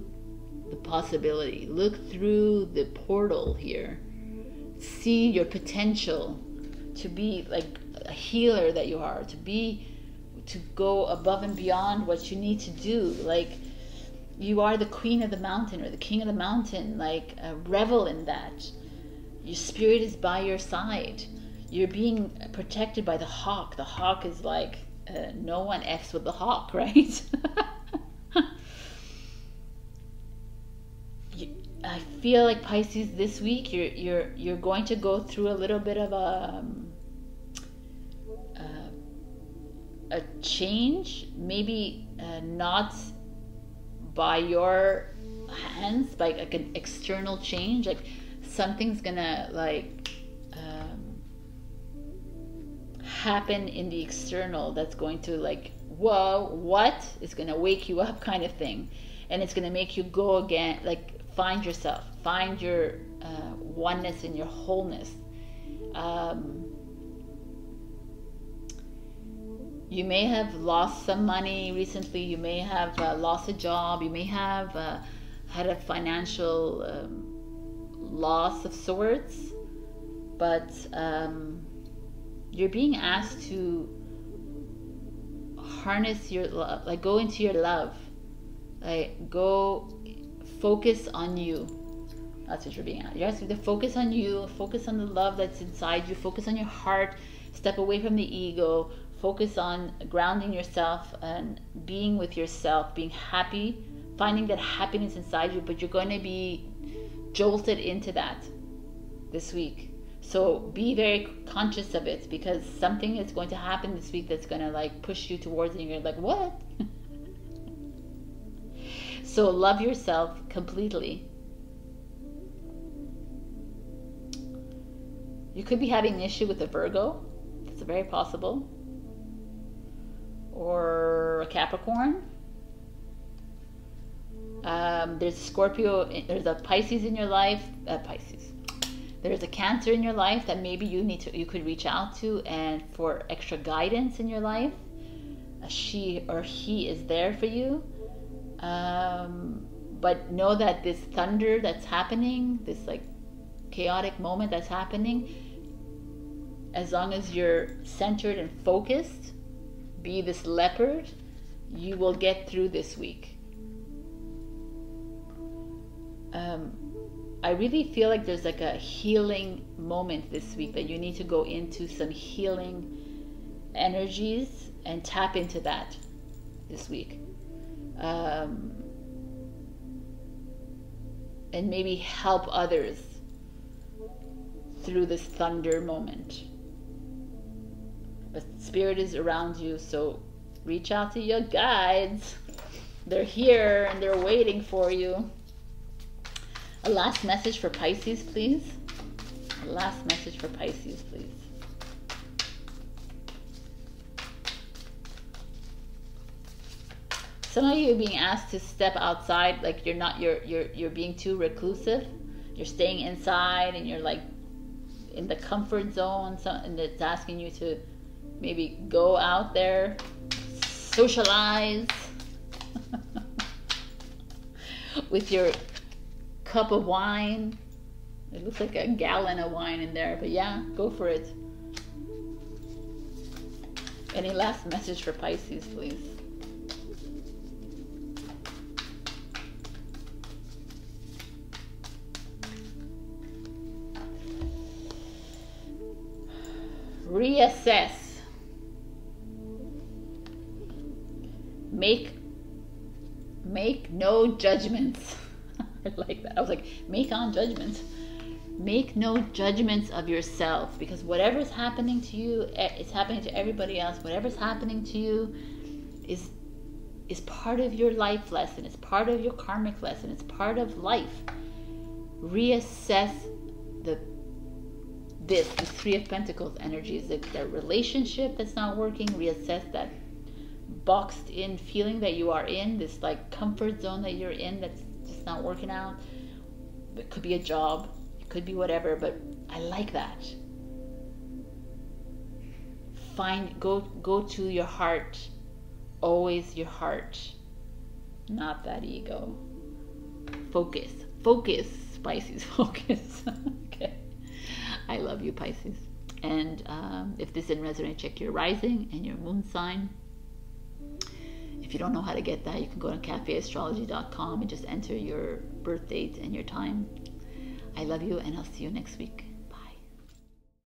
the possibility. Look through the portal here. See your potential to be like a healer that you are, to be, to go above and beyond what you need to do. Like, you are the queen of the mountain or the king of the mountain. Like, uh, revel in that. Your spirit is by your side. You're being protected by the hawk. The hawk is like, uh, no one F's with the hawk, right? you, I feel like, Pisces, this week you're you're you're going to go through a little bit of a um, uh, a change, maybe uh, not by your hands, by like an external change. Like something's gonna like. Um, happen in the external that's going to like, whoa, what? It's going to wake you up kind of thing, and it's going to make you go again, like find yourself, find your uh, oneness and your wholeness. Um, you may have lost some money recently, you may have uh, lost a job, you may have uh, had a financial um, loss of sorts, but um, you're being asked to harness your love, like go into your love, like go focus on you. That's what you're being asked. You're asked to focus on you, focus on the love that's inside you, focus on your heart, step away from the ego, focus on grounding yourself and being with yourself, being happy, finding that happiness inside you, but you're going to be jolted into that this week. So be very conscious of it, because something is going to happen this week that's going to like push you towards it, and you're like, what? So love yourself completely. You could be having an issue with a Virgo. That's very possible. Or a Capricorn. Um, there's Scorpio, there's a Pisces in your life. Uh, Pisces. There's a Cancer in your life that maybe you need to, you could reach out to and for extra guidance in your life. She or he is there for you. Um, but know that this thunder that's happening, this like chaotic moment that's happening, as long as you're centered and focused, be this leopard, you will get through this week. Um, I really feel like there's like a healing moment this week that you need to go into some healing energies and tap into that this week. Um, and maybe help others through this thunder moment. But spirit is around you, so reach out to your guides. They're here and they're waiting for you. A last message for Pisces, please. A last message for Pisces, please. Some of you are being asked to step outside, like you're not, you're you're you're being too reclusive. You're staying inside, and you're like in the comfort zone. So, and it's asking you to maybe go out there, socialize with your cup of wine. It looks like a gallon of wine in there, but yeah, go for it. Any last message for Pisces, please? Reassess. Make make no judgments. I like that. I was like, make on judgments. Make no judgments of yourself, because whatever's happening to you, it's happening to everybody else. Whatever's happening to you is is part of your life lesson. It's part of your karmic lesson. It's part of life. Reassess the this, the Three of Pentacles energies, the, the relationship that's not working. Reassess that boxed in feeling that you are in, this like comfort zone that you're in that's just not working out. It could be a job, it could be whatever, but I like that. Find, go go to your heart, always your heart, not that ego. Focus. Focus, Pisces, focus. Okay. I love you, Pisces. And um, if this didn't resonate, check your rising and your moon sign. If you don't know how to get that, you can go to cafe astrology dot com and just enter your birth date and your time. I love you, and I'll see you next week.